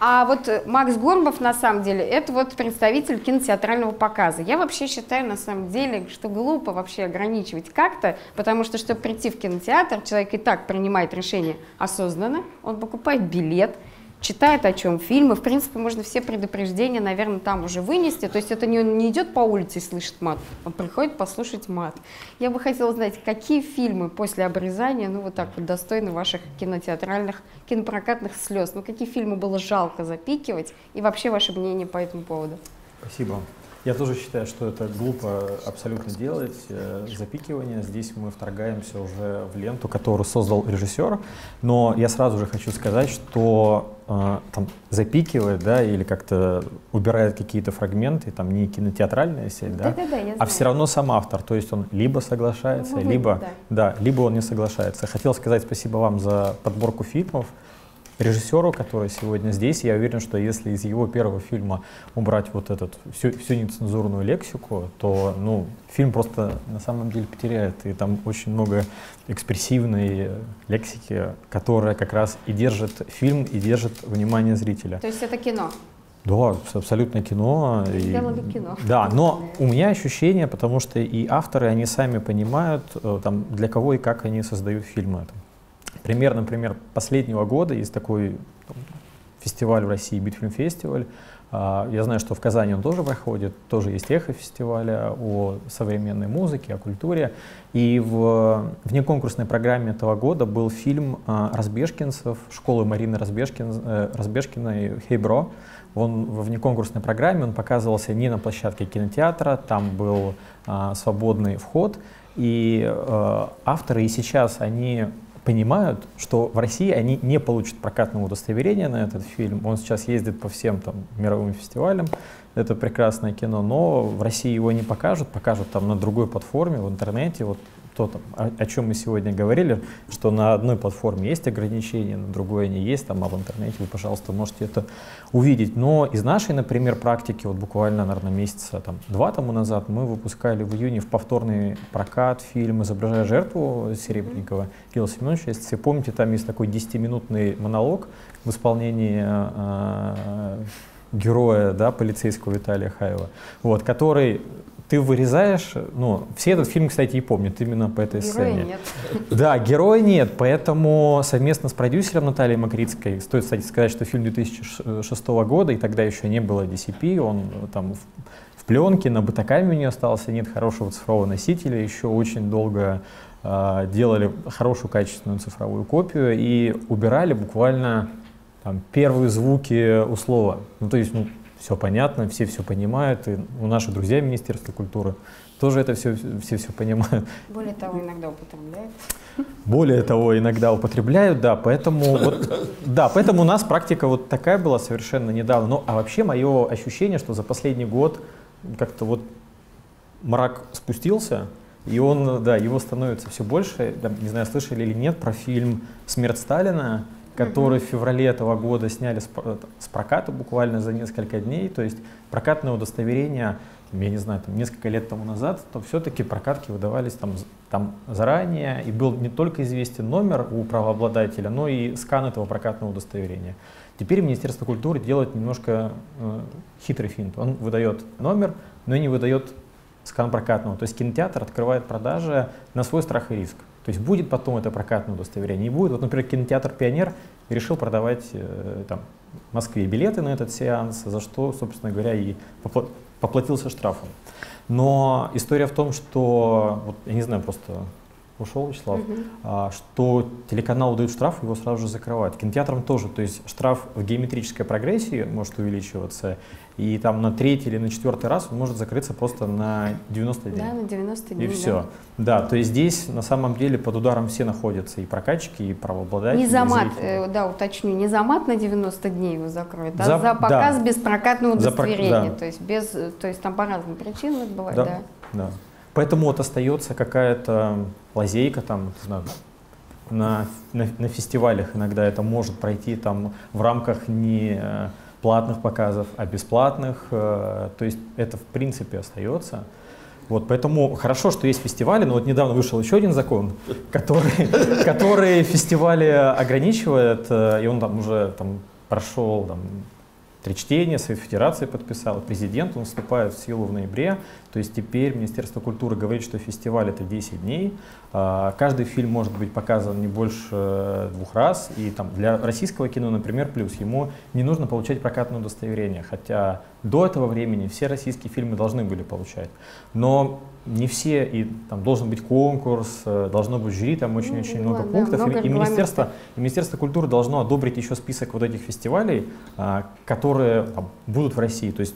А вот Макс Горбов, на самом деле, это вот представитель кинотеатрального показа. Я вообще считаю, на самом деле, что глупо вообще ограничивать как-то, потому что, чтобы прийти в кинотеатр, человек и так принимает решение осознанно, он покупает билет, читает, о чем фильм, и, в принципе, можно все предупреждения, наверное, там уже вынести. То есть это не идет по улице и слышит мат, он приходит послушать мат. Я бы хотела знать, какие фильмы после обрезания, ну, вот так вот достойны ваших кинотеатральных, кинопрокатных слез? Ну, какие фильмы было жалко запикивать? И вообще ваше мнение по этому поводу? Спасибо. Я тоже считаю, что это глупо абсолютно делать, запикивание. Здесь мы вторгаемся уже в ленту, которую создал режиссер. Но я сразу же хочу сказать, что там, запикивает, да, или как-то убирает какие-то фрагменты, там не кинотеатральная сеть, да, а все равно сам автор, то есть он либо соглашается, либо, либо он не соглашается. Хотел сказать спасибо вам за подборку фильмов. Режиссеру, который сегодня здесь, я уверен, что если из его первого фильма убрать вот этот, всю нецензурную лексику, то, ну, фильм просто на самом деле потеряет. И там очень много экспрессивной лексики, которая как раз и держит фильм, и держит внимание зрителя. То есть это кино? Да, абсолютно кино. Сделали кино. Да, но у меня ощущение, потому что и авторы, они сами понимают, там, для кого и как они создают фильмы. Пример, например, последнего года есть такой фестиваль в России, Битфильм-фестиваль. Я знаю, что в Казани он тоже проходит, тоже есть эхо фестиваля о современной музыке, о культуре. И в внеконкурсной программе этого года был фильм разбежкинцев, школы Марины Разбежкиной «Хейбро». Он во внеконкурсной программе, он показывался не на площадке кинотеатра, там был свободный вход. И авторы и сейчас они понимают, что в России они не получат прокатного удостоверения на этот фильм. Он сейчас ездит по всем там мировым фестивалям, это прекрасное кино, но в России его не покажут, покажут там на другой платформе, в интернете. Вот то, там, о чем мы сегодня говорили, что на одной платформе есть ограничения, на другой не есть, там, а в интернете вы, пожалуйста, можете это увидеть. Но из нашей, например, практики, вот буквально, наверное, месяца там, 2 тому назад, мы выпускали в июне в повторный прокат фильм «Изображая жертву» Серебренникова Кирилла Семеновича. Если вы помните, там есть такой 10-минутный монолог в исполнении героя, да, полицейского Виталия Хаева, вот, который ты вырезаешь, ну, все этот фильм, кстати, и помнят именно по этой сцене. Нет. Да, героя нет, поэтому совместно с продюсером Натальей Макритской, стоит, кстати, сказать, что фильм 2006 года, и тогда еще не было DCP, он там в пленке, на Бытакаме у нее остался, нет хорошего цифрового носителя, еще очень долго делали хорошую качественную цифровую копию и убирали буквально там первые звуки у слова. Ну, то есть, ну, все понятно, все все понимают, и наши друзья Министерства культуры тоже это все понимают. Более того, иногда употребляют. Более того, иногда употребляют, да, поэтому, вот, да, поэтому у нас практика вот такая была совершенно недавно. Ну, а вообще мое ощущение, что за последний год как-то вот мрак спустился, и он, да, его становится все больше. Там, не знаю, слышали или нет про фильм «Смерть Сталина», который в феврале этого года сняли с проката буквально за несколько дней. То есть прокатное удостоверение, я не знаю, там, несколько лет тому назад, то все-таки прокатки выдавались там заранее, и был не только известен номер у правообладателя, но и скан этого прокатного удостоверения. Теперь Министерство культуры делает немножко хитрый финт. Он выдает номер, но не выдает скан прокатного. То есть кинотеатр открывает продажи на свой страх и риск. То есть будет потом это прокатное удостоверение, не будет. Вот, например, кинотеатр «Пионер» решил продавать там, в Москве билеты на этот сеанс, за что, собственно говоря, и поплатился штрафом. Но история в том, что, вот, я не знаю, просто ушел Вячеслав, что телеканал дает штраф, его сразу же закрывают. Кинотеатрам тоже, то есть штраф в геометрической прогрессии может увеличиваться, и там на 3-й или на 4-й раз он может закрыться просто на 90 дней. Да, на 90 дней. И все. Да, то есть здесь на самом деле под ударом все находятся, и прокатчики, и правообладатели. Не за мат, да, уточню, не за мат на 90 дней его закроют, а за показ, да, без прокатного удостоверения. Да. То есть без, то есть там по разным причинам это бывает, да. Да. Да. Поэтому вот остается какая-то лазейка там, на фестивалях иногда это может пройти там в рамках не платных показов, а бесплатных, то есть это в принципе остается. Вот, поэтому хорошо, что есть фестивали, но вот недавно вышел еще один закон, который фестивали ограничивает, и он там уже там, прошел там, три чтения, Совет Федерации подписал, президент, он вступает в силу в ноябре, то есть теперь Министерство культуры говорит, что фестиваль — это 10 дней, каждый фильм может быть показан не больше 2 раз, и там для российского кино, например, плюс, ему не нужно получать прокатное удостоверение, хотя до этого времени все российские фильмы должны были получать, но не все, и там должен быть конкурс, должно быть жюри, там очень-очень много пунктов, много и Министерство культуры должно одобрить еще список вот этих фестивалей, которые там, будут в России, то есть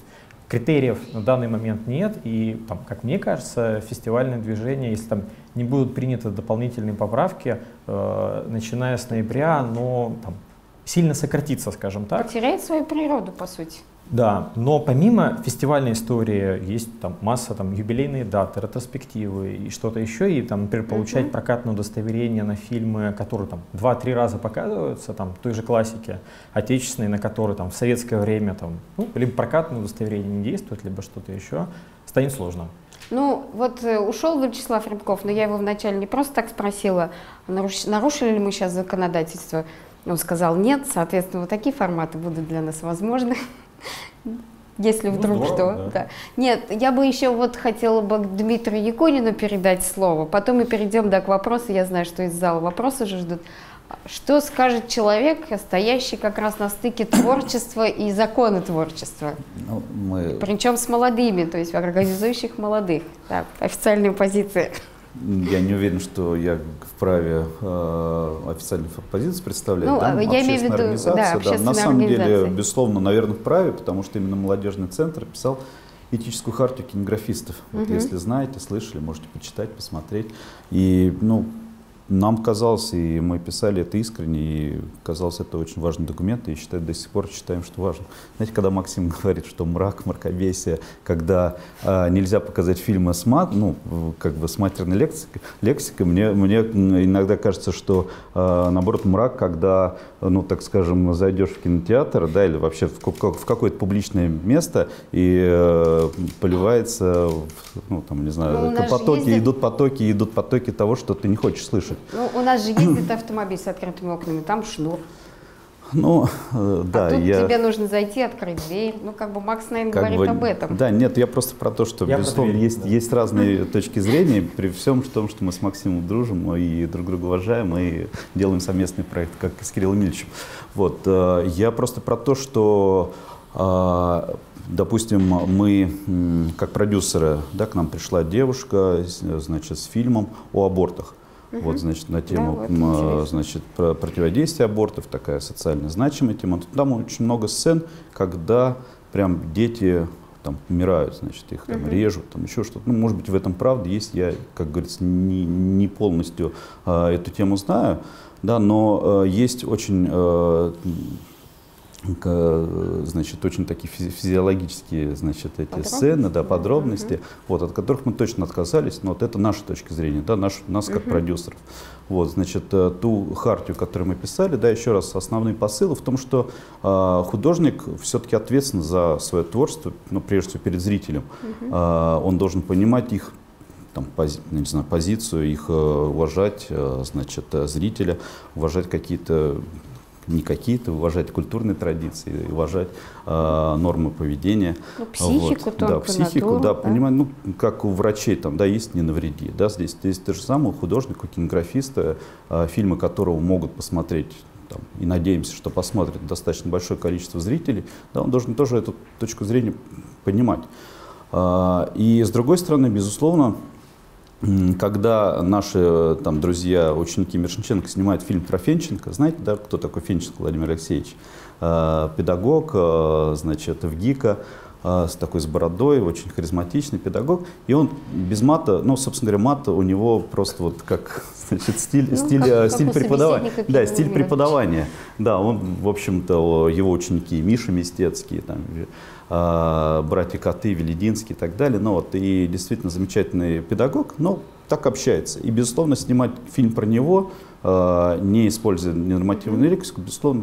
критериев на данный момент нет, и, там, как мне кажется, фестивальное движение, если там не будут приняты дополнительные поправки, начиная с ноября, но там, сильно сократится, скажем так. Потеряет свою природу, по сути. Да, но помимо фестивальной истории есть там масса там юбилейные даты, ретроспективы и что-то еще, и там, например, получать прокатное удостоверение на фильмы, которые там 2-3 раза показываются, там той же классики отечественной, на которые там в советское время там, ну, либо прокатное удостоверение не действует, либо что-то еще, станет сложно. Ну, вот ушел Вячеслав Рябков, но я его вначале не просто так спросила, нарушили ли мы сейчас законодательство. Он сказал нет, соответственно, вот такие форматы будут для нас возможны. Если вдруг ну, здорово, что. Да. Да. Нет, я бы еще вот хотела бы Дмитрию Якунину передать слово, потом мы перейдем, да, к вопросу, я знаю, что из зала вопросы же ждут. Что скажет человек, стоящий как раз на стыке творчества и закона творчества? Ну, мы... Причем с молодыми, то есть организующих молодых. Так, официальная позиция. Я не уверен, что я вправе официальную позицию представлять. Ну, да? Я имею в виду, организация, да, общественная, да. На самом деле, безусловно, наверное, вправе, потому что именно молодежный центр писал этическую хартию кинографистов. Вот, если знаете, слышали, можете почитать, посмотреть. И, ну, Нам казалось, и мы писали это искренне, и казалось, это очень важный документ, и до сих пор считаем, что важно. Знаете, когда Максим говорит, что мрак, мракобесие, когда нельзя показать фильмы с с матерной лексикой, мне иногда кажется, что наоборот мрак, когда, зайдешь в кинотеатр, да, или вообще в какое-то публичное место, и поливается, идут потоки того, что ты не хочешь слышать. Ну, у нас же ездит автомобиль с открытыми окнами, там шнур. Да, а тут тебе нужно зайти, открыть дверь. Макс, наверное, говорит об этом. Да, нет, я просто про то, что, безусловно, есть разные точки зрения, при всем том, что мы с Максимом дружим и друг друга уважаем, и делаем совместный проект, как и с Кириллом Эмильевичем. Я просто про то, что... Допустим, мы, как продюсеры, да, к нам пришла девушка, с фильмом о абортах. На тему, противодействия абортов, такая социально значимая тема. Там очень много сцен, когда прям дети умирают, их режут, еще что-то. Может быть, в этом правда есть. Я, как говорится, не полностью эту тему знаю, да, но есть очень... очень такие физиологические, эти сцены, да, подробности, от которых мы точно отказались, но это наша точка зрения, да, нас как продюсеров. Ту хартию, которую мы писали, да, еще раз, основные посылы в том, что художник все-таки ответственен за свое творчество, прежде всего перед зрителем. Он должен понимать их позицию, их уважать, зрителя, уважать уважать культурные традиции, уважать нормы поведения. Психику, тонкую натуру, да, понимать, как у врачей, есть «не навреди». Да, здесь то же самое у художника, у кинографиста, фильмы которого могут посмотреть, и надеемся, что посмотрит достаточно большое количество зрителей, да, он должен тоже эту точку зрения понимать. И с другой стороны, безусловно, когда наши друзья, ученики Мирошниченко снимают фильм про Фенченко, знаете, да, кто такой Фенченко Владимир Алексеевич? Педагог, ВГИКа, с бородой, очень харизматичный педагог. И он без мата, собственно говоря, мат у него просто стиль преподавания. Да, стиль преподавания. Да, он, в общем-то, его ученики Миша Мистецкий, братья Коты, Велединский и так далее. И действительно замечательный педагог, но так общается. И, безусловно, снимать фильм про него, не используя нормативную лексику, безусловно,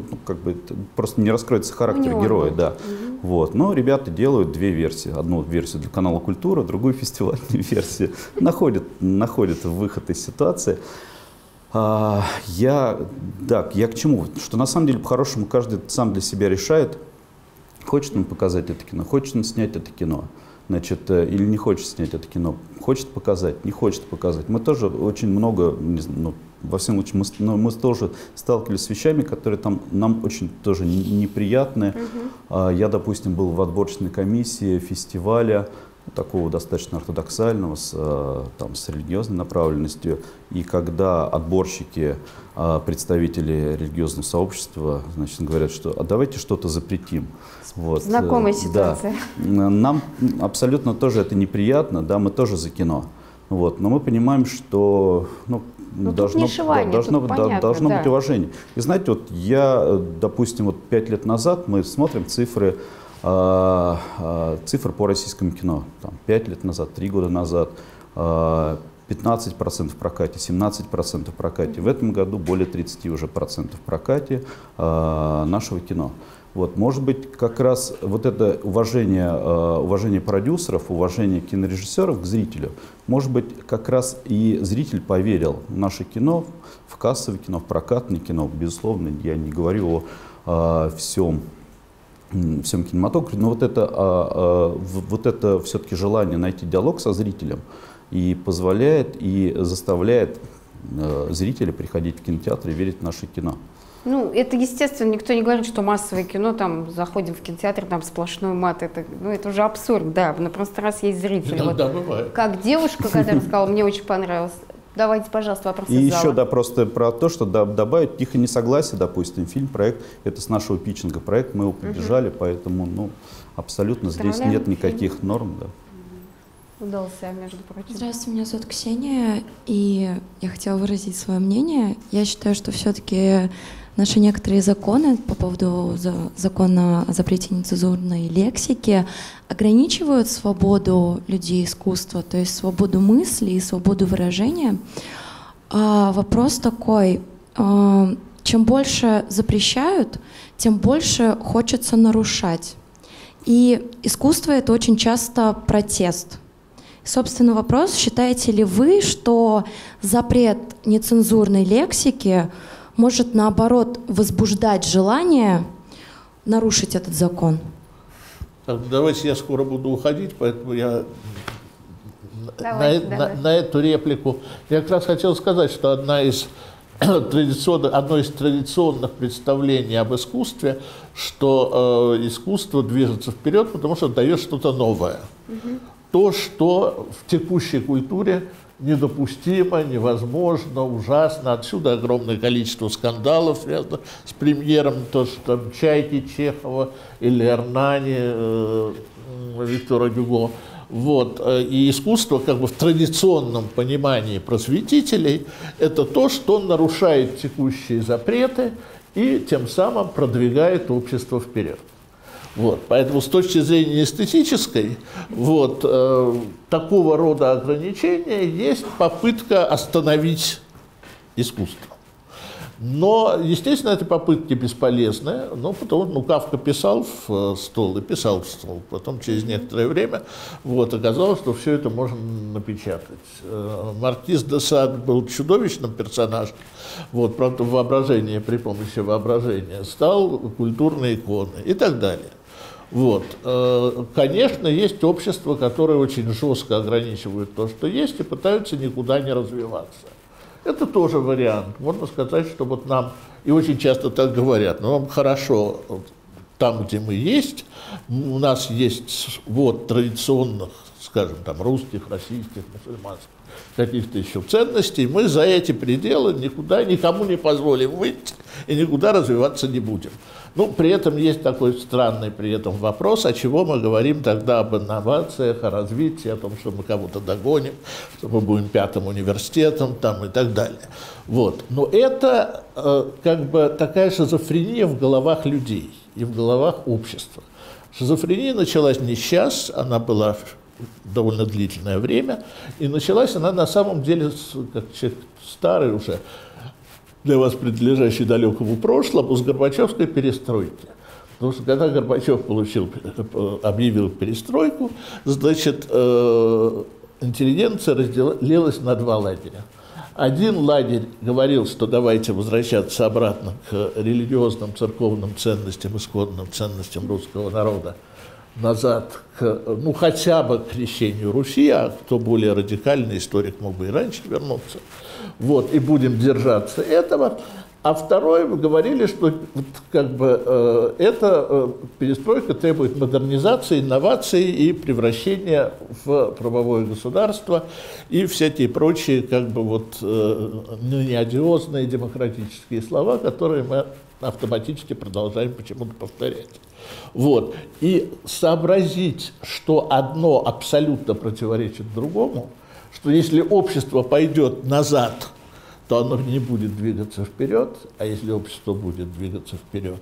просто не раскроется характер героя. Да. Но ребята делают две версии. Одну версию для канала «Культура», другую фестивальную версию. Находят выход из ситуации. Я к чему? Что на самом деле, по-хорошему, каждый сам для себя решает, хочет он показать это кино, хочет он снять это кино, или не хочет снять это кино, хочет показать, не хочет показать. Мы тоже очень много, во всем случае, мы тоже сталкивались с вещами, которые нам очень тоже неприятны. Я, допустим, был в отборочной комиссии фестиваля, такого достаточно ортодоксального, с религиозной направленностью. И когда отборщики, представители религиозного сообщества, говорят, что давайте что-то запретим. Знакомая ситуация. Да. Нам абсолютно тоже это неприятно, да, мы тоже за кино. Но мы понимаем, что должно быть уважение. И знаете, допустим, 5 лет назад мы смотрим цифры по российскому кино. 5 лет назад, 3 года назад 15% в прокате, 17% в прокате. В этом году более 30% в прокате нашего кино. Может быть, как раз это уважение продюсеров, уважение кинорежиссеров к зрителю, может быть, как раз и зритель поверил в наше кино, в кассовое кино, в прокатное кино. Безусловно, я не говорю о всем кинематографе, но это все-таки желание найти диалог со зрителем и позволяет, и заставляет зрителя приходить в кинотеатр и верить в наше кино. Это естественно, никто не говорит, что массовое кино, заходим в кинотеатр, там сплошной мат, это уже абсурд, да, но просто раз есть зритель. Да, бывает. Как девушка, которая сказала, мне очень понравилось. Давайте, пожалуйста, вопросы. И еще, просто про то, что добавить «Тихо несогласие», допустим, проект, это с нашего питчинга проект, мы его поддержали, поэтому, абсолютно здесь нет никаких норм, да. удался, между прочим. Здравствуйте, меня зовут Ксения, и я хотела выразить свое мнение. Я считаю, что все-таки наши некоторые законы по поводу закона о запрете нецензурной лексики ограничивают свободу людей искусства, то есть свободу мысли и свободу выражения. Вопрос такой, чем больше запрещают, тем больше хочется нарушать. И искусство — это очень часто протест. Собственно, вопрос, считаете ли вы, что запрет нецензурной лексики может, наоборот, возбуждать желание нарушить этот закон? Так, давайте я скоро буду уходить, поэтому я на эту реплику. Я как раз хотел сказать, что одно из традиционных представлений об искусстве, что искусство движется вперед, потому что дает что-то новое. Угу. То, что в текущей культуре недопустимо, невозможно, ужасно. Отсюда огромное количество скандалов связано с премьером, то, что там «Чайки» Чехова или «Эрнани» Виктора Гюго. Вот. И искусство, как бы в традиционном понимании просветителей, это то, что нарушает текущие запреты и тем самым продвигает общество вперед. Вот. Поэтому с точки зрения эстетической, вот, такого рода ограничения есть попытка остановить искусство. Но, естественно, эти попытки бесполезны, но потом, Кафка писал в стол и писал в стол. Потом через некоторое время оказалось, что все это можно напечатать. Маркиз де Сад был чудовищным персонажем, правда, при помощи воображения стал культурной иконой и так далее. Вот. Конечно, есть общества, которые очень жестко ограничивают то, что есть, и пытаются никуда не развиваться. Это тоже вариант. Можно сказать, что нам, и очень часто так говорят, нам хорошо там, где мы есть, у нас есть традиционных, скажем, там, русских, российских, мусульманских, каких-то еще ценностей, мы за эти пределы никуда, никому не позволим выйти и никуда развиваться не будем. Но при этом есть такой странный вопрос, о чего мы говорим тогда об инновациях, о развитии, о том, что мы кого-то догоним, что мы будем пятым университетом там, и так далее. Вот. Но это как бы такая шизофрения в головах людей и в головах общества. Шизофрения началась не сейчас, она была довольно длительное время, и началась она на самом деле, как человек старый уже, для вас принадлежащий далекому прошлому, с горбачевской перестройки. Потому что когда Горбачев объявил перестройку, значит, интеллигенция разделилась на два лагеря. Один лагерь говорил, что давайте возвращаться обратно к религиозным, церковным ценностям, исходным ценностям русского народа, назад, хотя бы к крещению Руси, а кто более радикальный историк мог бы и раньше вернуться. Вот, и будем держаться этого. А второе, мы говорили, что эта перестройка требует модернизации, инноваций и превращения в правовое государство и всякие прочие неодиозные демократические слова, которые мы автоматически продолжаем почему-то повторять. Вот. И сообразить, что одно абсолютно противоречит другому, что если общество пойдет назад, то оно не будет двигаться вперед, а если общество будет двигаться вперед,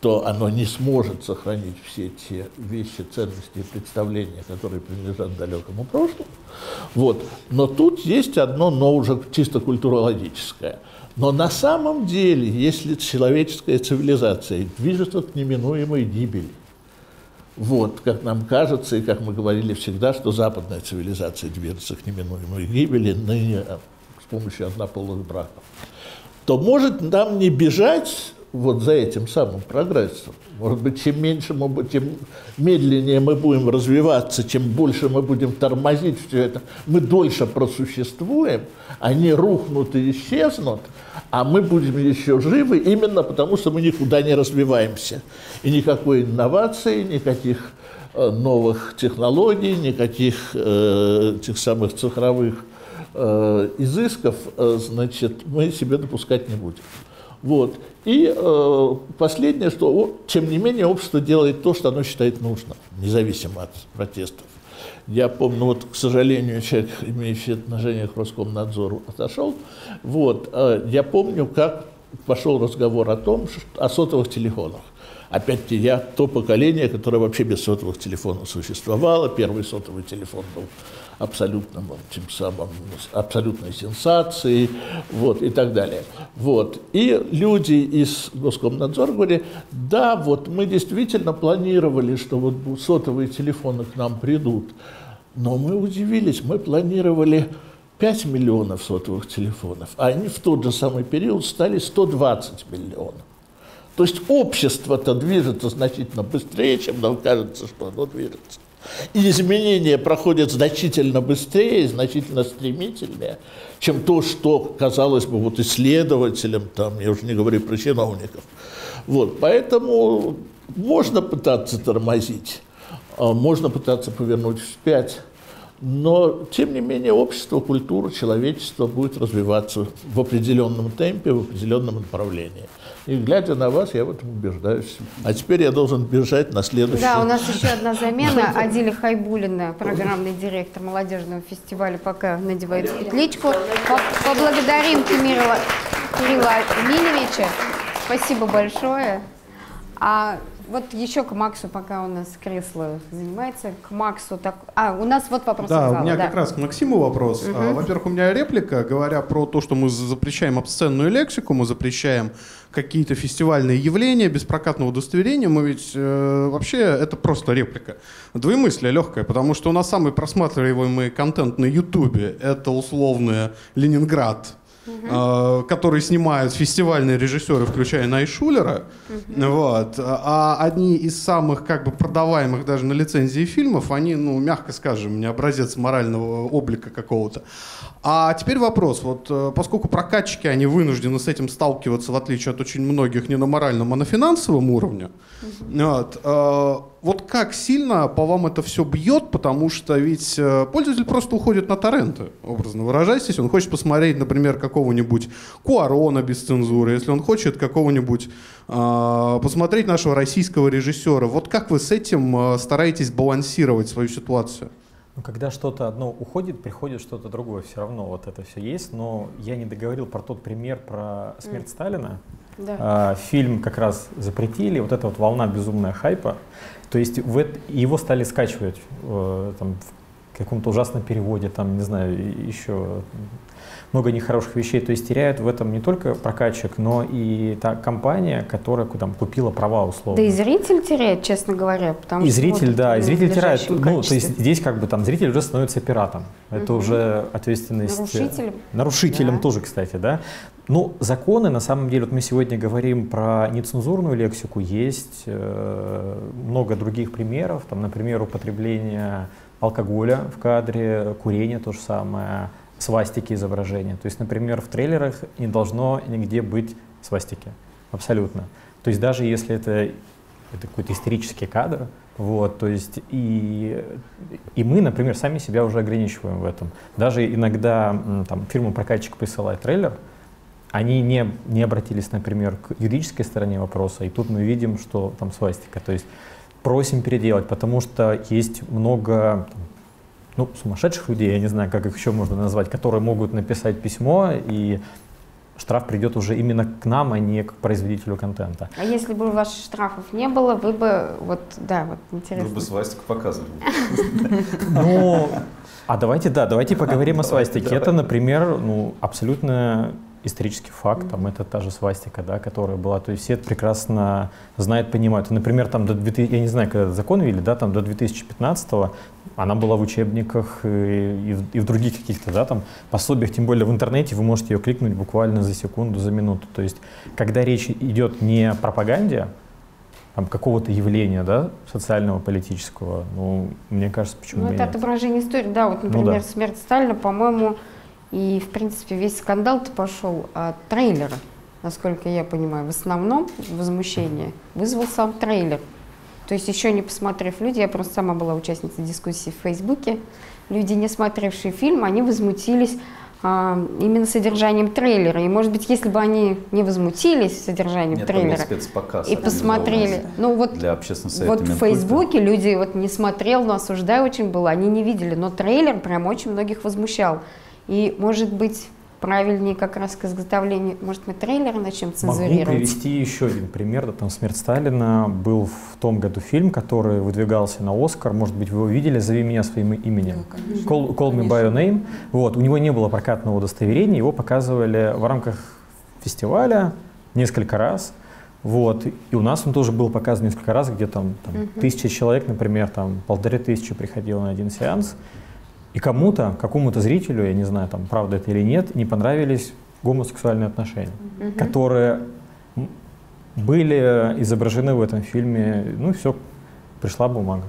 то оно не сможет сохранить все те вещи, ценности и представления, которые принадлежат далекому прошлому. Вот. Но тут есть одно, но уже чисто культурологическое. Но на самом деле, если человеческая цивилизация движется к неминуемой гибели, как нам кажется, и как мы говорили всегда, что западная цивилизация движется к неминуемой гибели ныне с помощью однополых браков, то может нам не бежать за этим самым прогрессом. Может быть, тем медленнее мы будем развиваться, чем больше мы будем тормозить все это, мы дольше просуществуем, они рухнут и исчезнут, а мы будем еще живы именно потому, что мы никуда не развиваемся. И никакой инновации, никаких новых технологий, никаких тех самых цифровых изысков, значит, мы себе допускать не будем. Вот. И последнее, что, тем не менее, общество делает то, что оно считает нужным, независимо от протестов. Я помню, вот, к сожалению, человек, имеющий отношение к Роскомнадзору, отошел. Вот, я помню, как пошел разговор о том, о сотовых телефонах. Опять-таки, я то поколение, которое вообще без сотовых телефонов существовало. Первый сотовый телефон был абсолютной сенсацией, вот, и так далее. Вот. И люди из Госкомнадзора говорили, да, вот мы действительно планировали, что вот сотовые телефоны к нам придут. Но мы удивились, мы планировали 5 миллионов сотовых телефонов, а они в тот же самый период стали 120 миллионов. То есть общество-то движется значительно быстрее, чем нам кажется, что оно движется. И изменения проходят значительно быстрее, значительно стремительнее, чем то, что казалось бы вот исследователям, там, я уже не говорю про чиновников. Вот, поэтому можно пытаться тормозить, можно пытаться повернуть вспять, но, тем не менее, общество, культура, человечество будет развиваться в определенном темпе, в определенном направлении. И, глядя на вас, я в этом убеждаюсь. А теперь я должен бежать на следующую. Да, у нас еще одна замена. Адиля Хайбуллина, программный директор молодежного фестиваля, пока надевает петличку. Поблагодарим Кирилла Эмильевича. Спасибо большое. А вот еще к Максу, пока у нас кресло занимается, к Максу... Так... А, у нас вот вопрос. Да, зала, у меня да. Как раз к Максиму вопрос. Во-первых, у меня реплика, говоря про то, что мы запрещаем обсценную лексику, мы запрещаем какие-то фестивальные явления без прокатного удостоверения, мы ведь вообще это просто реплика. Двоемыслие легкое, потому что у нас самый просматриваемый контент на Ютубе — это условный Ленинград, который снимают фестивальные режиссеры, включая Найшулера, вот. А одни из самых как бы продаваемых даже на лицензии фильмов, они, ну, мягко скажем, не образец морального облика какого-то. А теперь вопрос, вот поскольку прокатчики, они вынуждены с этим сталкиваться, в отличие от очень многих, не на моральном, а на финансовом уровне, вот как сильно по вам это все бьет, потому что ведь пользователь просто уходит на торренты, образно выражаясь, если он хочет посмотреть, например, какого-нибудь Куарона без цензуры, если он хочет какого-нибудь посмотреть нашего российского режиссера, вот как вы с этим стараетесь балансировать свою ситуацию? Когда что-то одно уходит, приходит что-то другое, все равно вот это все есть, но я не договорил про тот пример про «Смерть Сталина». Да. Фильм как раз запретили, вот эта вот волна безумная хайпа, то есть его стали скачивать там, в каком-то ужасном переводе, там, не знаю, еще много нехороших вещей, то есть теряют в этом не только прокатчик, но и та компания, которая там, купила права условно. Да и зритель теряет, честно говоря. Потому и зритель, да, и зритель теряет. Ну, то есть здесь как бы там зритель уже становится пиратом. Это уже ответственность. Нарушителем. Нарушителем тоже, кстати, да. Ну, законы, на самом деле, вот мы сегодня говорим про нецензурную лексику, есть много других примеров, там, например, употребление алкоголя в кадре, курение то же самое, свастики изображения. То есть, например, в трейлерах не должно нигде быть свастики. Абсолютно. То есть даже если это какой-то исторический кадр, вот, то есть и мы, например, сами себя уже ограничиваем в этом. Даже иногда там, фирма-прокатчик присылает трейлер, они не обратились, например, к юридической стороне вопроса, и тут мы видим, что там свастика. То есть просим переделать, потому что есть много... Ну, сумасшедших людей, я не знаю, как их еще можно назвать, которые могут написать письмо, и штраф придет уже именно к нам, а не к производителю контента. А если бы у вас штрафов не было, вы бы, вот, да, вот, интересно. Вы бы свастику показывали. Ну, а давайте поговорим о свастике. Это, например, ну, абсолютно исторический факт, там, это та же свастика, да, которая была, то есть все это прекрасно знают, понимают. Например, там, я не знаю, когда закон ввели, да, там, до 2015-го, она была в учебниках и в других каких-то, да, там, пособиях, тем более в интернете, вы можете ее кликнуть буквально за секунду, за минуту. То есть, когда речь идет не о пропаганде какого-то явления, да, социального, политического, ну, мне кажется, почему нет. Ну, это отображение истории, да, вот, например, ну, да. Смерть Сталина, по-моему, и, в принципе, весь скандал-то пошел от трейлера, насколько я понимаю. В основном возмущение вызвал сам трейлер. То есть еще не посмотрев люди, я просто сама была участницей дискуссии в Фейсбуке, люди, не смотревшие фильм, они возмутились, именно содержанием трейлера. И, может быть, если бы они не возмутились содержанием трейлера и посмотрели, ну вот, в Фейсбуке люди вот не смотрел, но осуждая очень было, они не видели, но трейлер прям очень многих возмущал. И, может быть, правильнее как раз к изготовлению, может, мы трейлер начнем цензурировать? Могу привести еще один пример, да, там «Смерть Сталина», был в том году фильм, который выдвигался на Оскар, может быть, вы его видели, «Зови меня своим именем», да, конечно, Call me by your name, вот, у него не было прокатного удостоверения, его показывали в рамках фестиваля несколько раз, вот, и у нас он тоже был показан несколько раз, где там 1000 человек, например, там 1500 приходило на один сеанс. И кому-то, какому-то зрителю, я не знаю, там, правда это или нет, не понравились гомосексуальные отношения, которые были изображены в этом фильме. Ну, все, пришла бумага.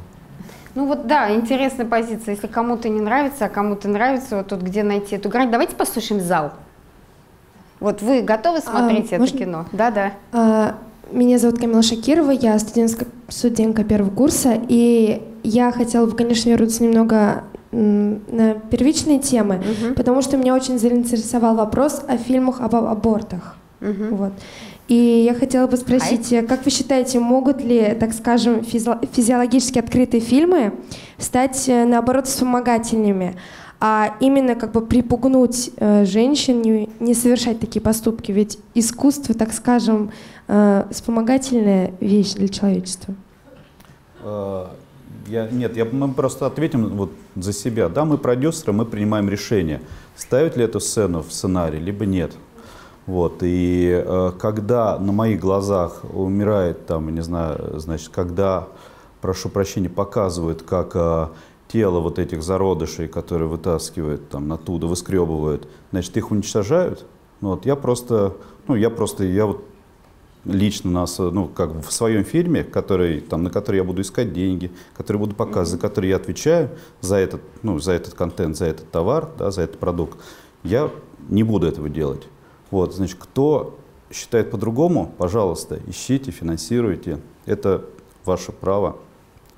Ну вот, да, интересная позиция. Если кому-то не нравится, а кому-то нравится, вот тут где найти эту грань. Давайте послушаем зал. Вот вы готовы смотреть это кино? Да-да. Меня зовут Камила Шакирова, я студентка первого курса, и я хотела бы, конечно, вернуться немного на первичные темы, потому что меня очень заинтересовал вопрос о фильмах об абортах. Вот. И я хотела бы спросить, как вы считаете, могут ли, так скажем, физиологически открытые фильмы стать, наоборот, вспомогательными, а именно как бы припугнуть женщин не совершать такие поступки? Ведь искусство, так скажем, вспомогательная вещь для человечества. Мы просто ответим вот за себя. Да, мы продюсеры, мы принимаем решение, ставить ли эту сцену в сценарий, либо нет. Вот, и когда на моих глазах умирает, там, не знаю, значит, когда, прошу прощения, показывают, как тело вот этих зародышей, которые вытаскивают, там, оттуда выскребывают, значит, их уничтожают. Ну, вот, я лично в своем фильме, на который я буду искать деньги, который буду показывать, за который я отвечаю за этот контент, за этот товар, да, за этот продукт, я не буду этого делать. Вот, значит, кто считает по-другому, пожалуйста, ищите, финансируйте. Это ваше право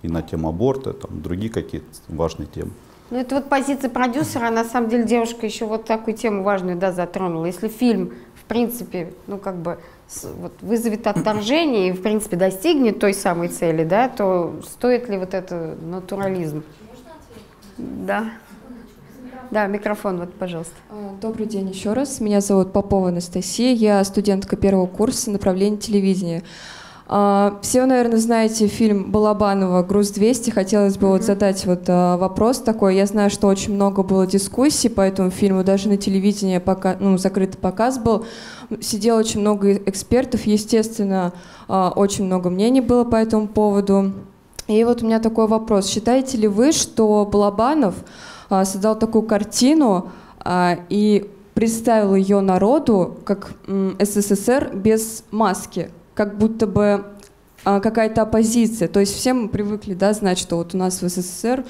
и на тему аборта, там, другие какие-то важные темы. Ну, это вот позиция продюсера, на самом деле девушка еще вот такую тему важную, да, затронула. Если фильм, в принципе, ну, как бы, вот, вызовет отторжение и, в принципе, достигнет той самой цели, да, то стоит ли вот это натурализм? Можно ответить? Да. Да, микрофон, вот, пожалуйста. Добрый день еще раз. Меня зовут Попова Анастасия. Я студентка первого курса направления телевидения. Все, наверное, знаете фильм Балабанова «Груз-200». Хотелось бы вот задать вот вопрос такой. Я знаю, что очень много было дискуссий по этому фильму. Даже на телевидении пока, ну, закрытый показ был. Сидело очень много экспертов. Естественно, очень много мнений было по этому поводу. И вот у меня такой вопрос. Считаете ли вы, что Балабанов создал такую картину и представил ее народу как СССР без маски? Как будто бы какая-то оппозиция. То есть все мы привыкли, да, знать, что вот у нас в СССР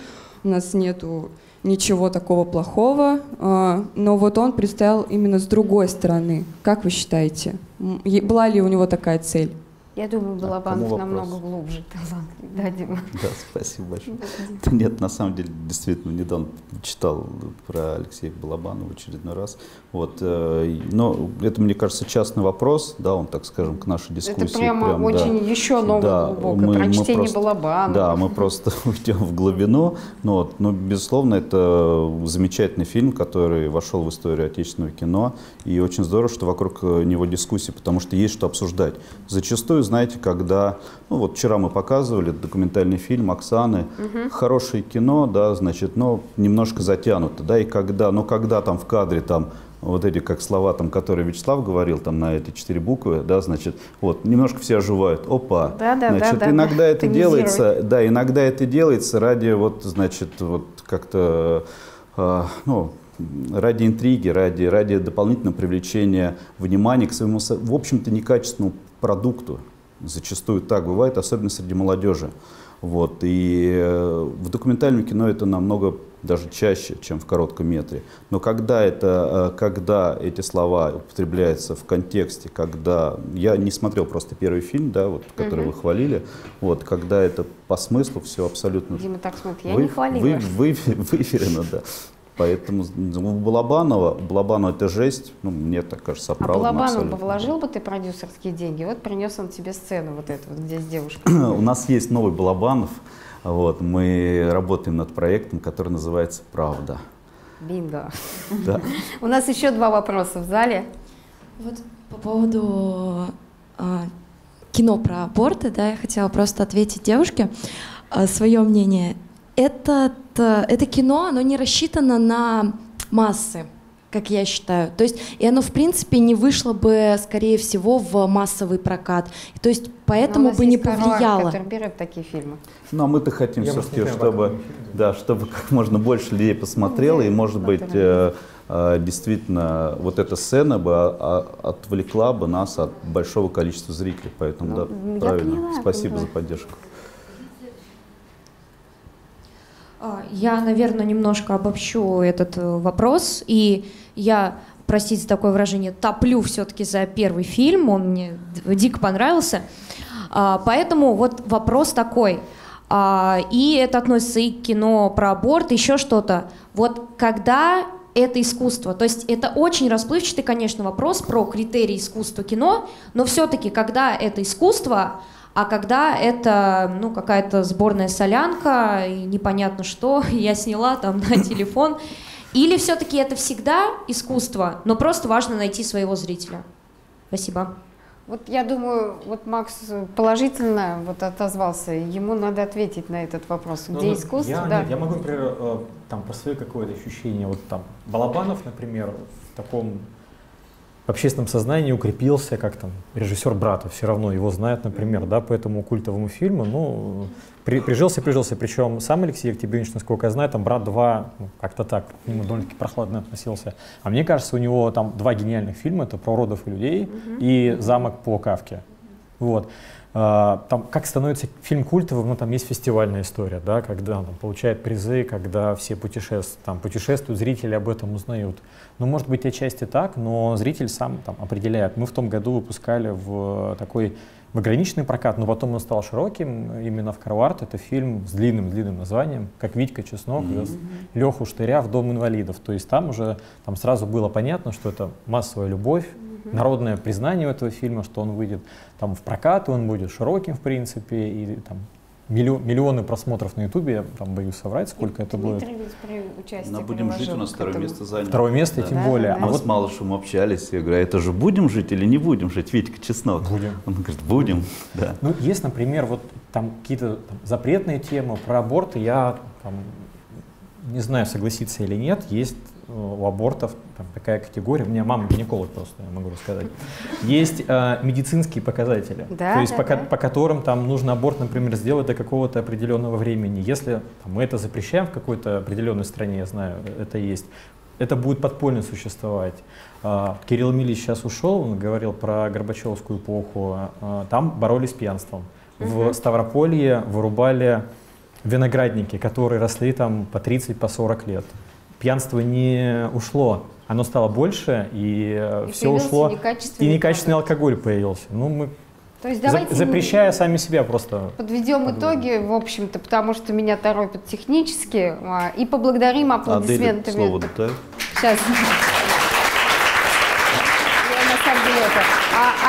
у нас нету ничего такого плохого, но вот он представил именно с другой стороны. Как вы считаете, была ли у него такая цель? Я думаю, Балабанов намного глубже талантливый. Да, Дима? Да, спасибо большое. Да, нет, на самом деле, действительно, недавно читал про Алексея Балабанова в очередной раз. Вот, но это, мне кажется, частный вопрос, да, он, так скажем, к нашей дискуссии. Это прямо очень, да, еще новое, да, глубокое прочтение Балабанова. Да, мы просто уйдем в глубину. Но, безусловно, это замечательный фильм, который вошел в историю отечественного кино. И очень здорово, что вокруг него дискуссии, потому что есть что обсуждать. Зачастую, знаете, когда, ну вот вчера мы показывали документальный фильм Оксаны, хорошее кино, да, значит, но немножко затянуто, да, и когда там в кадре там вот эти как слова, там, которые Вячеслав говорил, там на эти 4 буквы, да, значит, вот, немножко все оживают, опа, да, да, значит, да, да, иногда, да, это делается, да, иногда это делается ради вот, значит, вот как-то, ну, ради интриги, ради дополнительного привлечения внимания к своему, в общем-то, некачественному продукту. Зачастую так бывает, особенно среди молодежи. Вот. И в документальном кино это намного даже чаще, чем в коротком метре. Но когда эти слова употребляются в контексте, когда... Я не смотрел просто первый фильм, да, вот, который вы хвалили. Вот, когда это по смыслу все абсолютно... Дима так смотрит, я не хвалила. Выверено, да. Поэтому у Балабанова это жесть, ну, мне так кажется, оправданно. А Балабанов бы вложил бы ты продюсерские деньги, вот принес он тебе сцену вот эту, вот, где с девушкой. У нас есть новый Балабанов, вот, мы работаем над проектом, который называется «Правда». Бинго. Да. У нас еще два вопроса в зале. Вот по поводу кино про аборты, да, я хотела просто ответить девушке свое мнение. Это кино, оно не рассчитано на массы, как я считаю. То есть, и оно, в принципе, не вышло бы, скорее всего, в массовый прокат. То есть, поэтому бы не повлияло. КароАрт, который берет такие фильмы. Но мы-то хотим все-таки, чтобы, да, чтобы как можно больше людей посмотрело, ну, и, может быть, действительно, вот эта сцена бы отвлекла бы нас от большого количества зрителей. Поэтому, ну, да, правильно. Поняла, спасибо за поддержку. Я, наверное, немножко обобщу этот вопрос, и я, простите за такое выражение, топлю все-таки за первый фильм, он мне дико понравился, поэтому вот вопрос такой, и это относится и к кино про аборт, еще что-то, вот когда это искусство, то есть это очень расплывчатый, конечно, вопрос про критерии искусства кино, но все-таки когда это искусство, а когда это, ну, какая-то сборная солянка, и непонятно что, я сняла там на телефон. Или все-таки это всегда искусство, но просто важно найти своего зрителя. Спасибо. Вот я думаю, вот Макс положительно вот отозвался, ему надо ответить на этот вопрос. Где ну, искусство? Я, да? Нет, я могу, например, там, про свое какое-то ощущение. Вот там Балабанов, например, в таком... в общественном сознании укрепился, как там, режиссер «Брата», все равно его знают, например, да, по этому культовому фильму, ну, прижился, причем сам Алексей Евтебьевич, насколько я знаю, там «Брат 2», ну, как-то так, к нему довольно-таки прохладно относился, а мне кажется, у него там два гениальных фильма, это «Про родов и людей» и «Замок по Кавке», вот. Там, как становится фильм культовым, ну, там есть фестивальная история, да, когда он получает призы, когда все путешествуют, зрители об этом узнают. Ну, может быть, отчасти так, но зритель сам там определяет. Мы в том году выпускали в такой в ограниченный прокат, но потом он стал широким, именно в «КароАрт». Это фильм с длинным названием, как «Витька Чеснок», Леху Штыря в Дом инвалидов. То есть там уже там сразу было понятно, что это массовая любовь, народное признание этого фильма, что он выйдет там в прокат, и он будет широким, в принципе, и там миллионы просмотров на ютубе, я там боюсь соврать, сколько и это будет. Но будем жить, у нас второе место занято. Второе место, да. Тем да, более. Да, да. А мы вот с Малышем общались, я говорю, это же будем жить или не будем жить, Витька Чеснок? Будем. Он говорит, будем. Да. Ну, есть, например, вот там какие-то запретные темы про аборты, я там, не знаю, согласиться или нет, есть... у абортов там, такая категория, у меня мама гинеколог просто, я могу рассказать, есть медицинские показатели, да, то есть да, по которым там нужно аборт, например, сделать до какого-то определенного времени. Если там, мы это запрещаем в какой-то определенной стране, я знаю, это есть, это будет подпольно существовать. Кирилл Эмильевич сейчас ушел, он говорил про Горбачевскую эпоху, там боролись с пьянством. В Ставрополье вырубали виноградники, которые росли там по 30-40 лет. Пьянство не ушло, оно стало больше, и все ушло, некачественный и некачественный алкоголь появился. Ну, мы, то есть, запрещая сами себя просто. Подведем итоги, в общем-то, потому что меня торопят технически, и поблагодарим аплодисментами. Адель, слово деталь. Сейчас.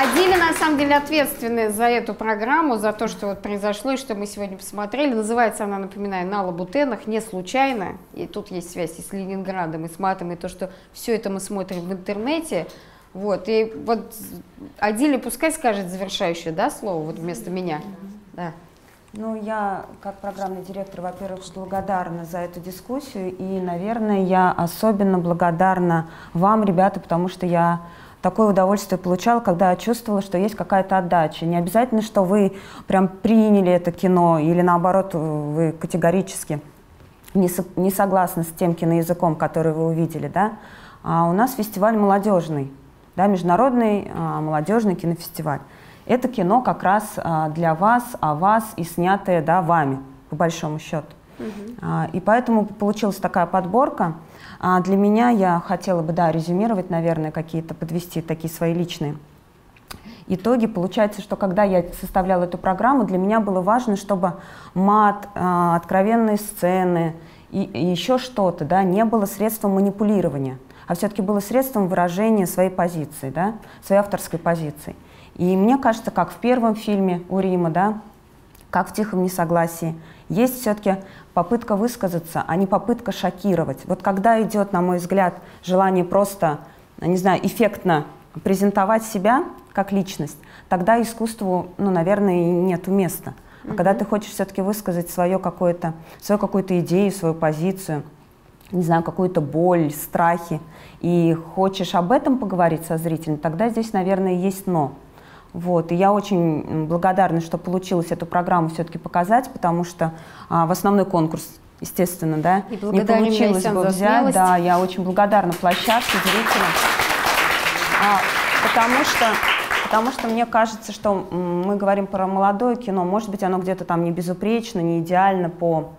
Адиля, на самом деле, ответственная за эту программу, за то, что вот произошло и что мы сегодня посмотрели. Называется она, напоминаю, «На лабутенах», не случайно. И тут есть связь и с Ленинградом, и с матом, и то, что все это мы смотрим в интернете. Вот, и вот Адиля пускай скажет завершающее, да, слово вот вместо меня. Да. Ну, я, как программный директор, во-первых, благодарна за эту дискуссию. И, наверное, я особенно благодарна вам, ребята, потому что я... такое удовольствие получала, когда я чувствовала, что есть какая-то отдача. Не обязательно, что вы прям приняли это кино, или наоборот, вы категорически не согласны с тем киноязыком, который вы увидели. Да? А у нас фестиваль молодежный, да, международный молодежный кинофестиваль. Это кино как раз для вас, о вас и снятое, да, вами, по большому счету. И поэтому получилась такая подборка. А для меня я хотела бы, да, резюмировать, наверное, какие-то, подвести такие свои личные итоги. Получается, что когда я составляла эту программу, для меня было важно, чтобы мат, откровенные сцены и еще что-то, да, не было средством манипулирования, а все-таки было средством выражения своей позиции, да, своей авторской позиции. И мне кажется, как в первом фильме у Рима, да, как в «Тихом несогласии», есть все-таки попытка высказаться, а не попытка шокировать. Вот когда идет, на мой взгляд, желание просто, не знаю, эффектно презентовать себя как личность, тогда искусству, ну, наверное, и нету места. А когда ты хочешь все-таки высказать свою какую-то идею, свою позицию, не знаю, какую-то боль, страхи, и хочешь об этом поговорить со зрителем, тогда здесь, наверное, есть «но». Вот. И я очень благодарна, что получилось эту программу все-таки показать, потому что в основной конкурс, естественно, да, и не получилось бы взять. Да, я очень благодарна площадке, зрителям, потому что мне кажется, что мы говорим про молодое кино, может быть, оно где-то там не безупречно, не идеально по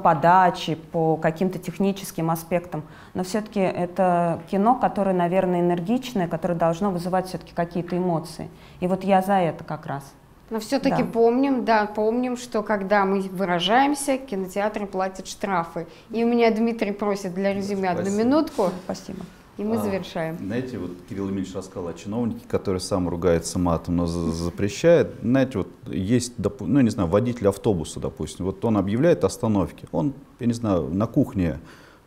подаче, по каким-то техническим аспектам. Но все-таки это кино, которое, наверное, энергичное, которое должно вызывать все-таки какие-то эмоции. И вот я за это как раз. Но все-таки помним, что когда мы выражаемся, кинотеатры платят штрафы. И у меня Дмитрий просит для резюме одну минутку. Спасибо. И мы завершаем. Знаете, вот Кирилл Эмильевич рассказал о чиновнике, который сам ругается матом, но запрещает. Знаете, вот есть, ну, я не знаю, водитель автобуса, допустим, вот он объявляет остановки. Он, я не знаю, на кухне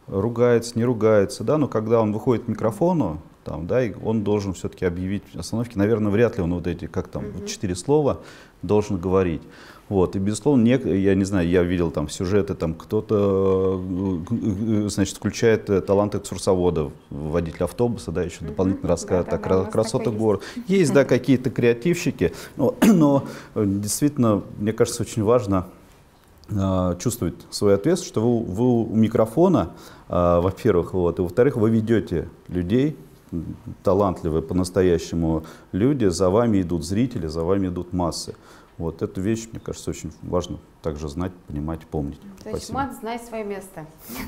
ругается, не ругается, да, но когда он выходит к микрофону, там, да, и он должен все-таки объявить остановки. Наверное, вряд ли он вот эти, как там, четыре слова должен говорить. Вот, и, безусловно, я не знаю, я видел там сюжеты, там кто-то, значит, включает талант экскурсовода, водитель автобуса, да, еще дополнительно рассказывает о красотах города. Есть, да, какие-то креативщики, но действительно, мне кажется, очень важно чувствовать свою ответственность, что вы у микрофона, во-первых, вот, и, во-вторых, вы ведете людей, талантливые по-настоящему люди, за вами идут зрители, за вами идут массы. Вот эту вещь, мне кажется, очень важно также знать, понимать, помнить. То есть мат, знай свое место.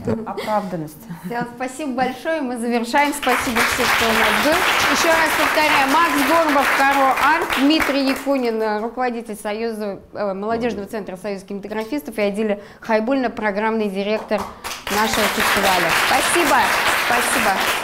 Да. Оправданность. Да, спасибо большое. Мы завершаем. Спасибо всем, кто у нас был. Еще раз повторяю, Макс Горбов, КароАрт, Дмитрий Якунин, руководитель Союза, молодежного центра Союза кинематографистов, и Адиля Хайбуллина, программный директор нашего фестиваля. Спасибо. Спасибо.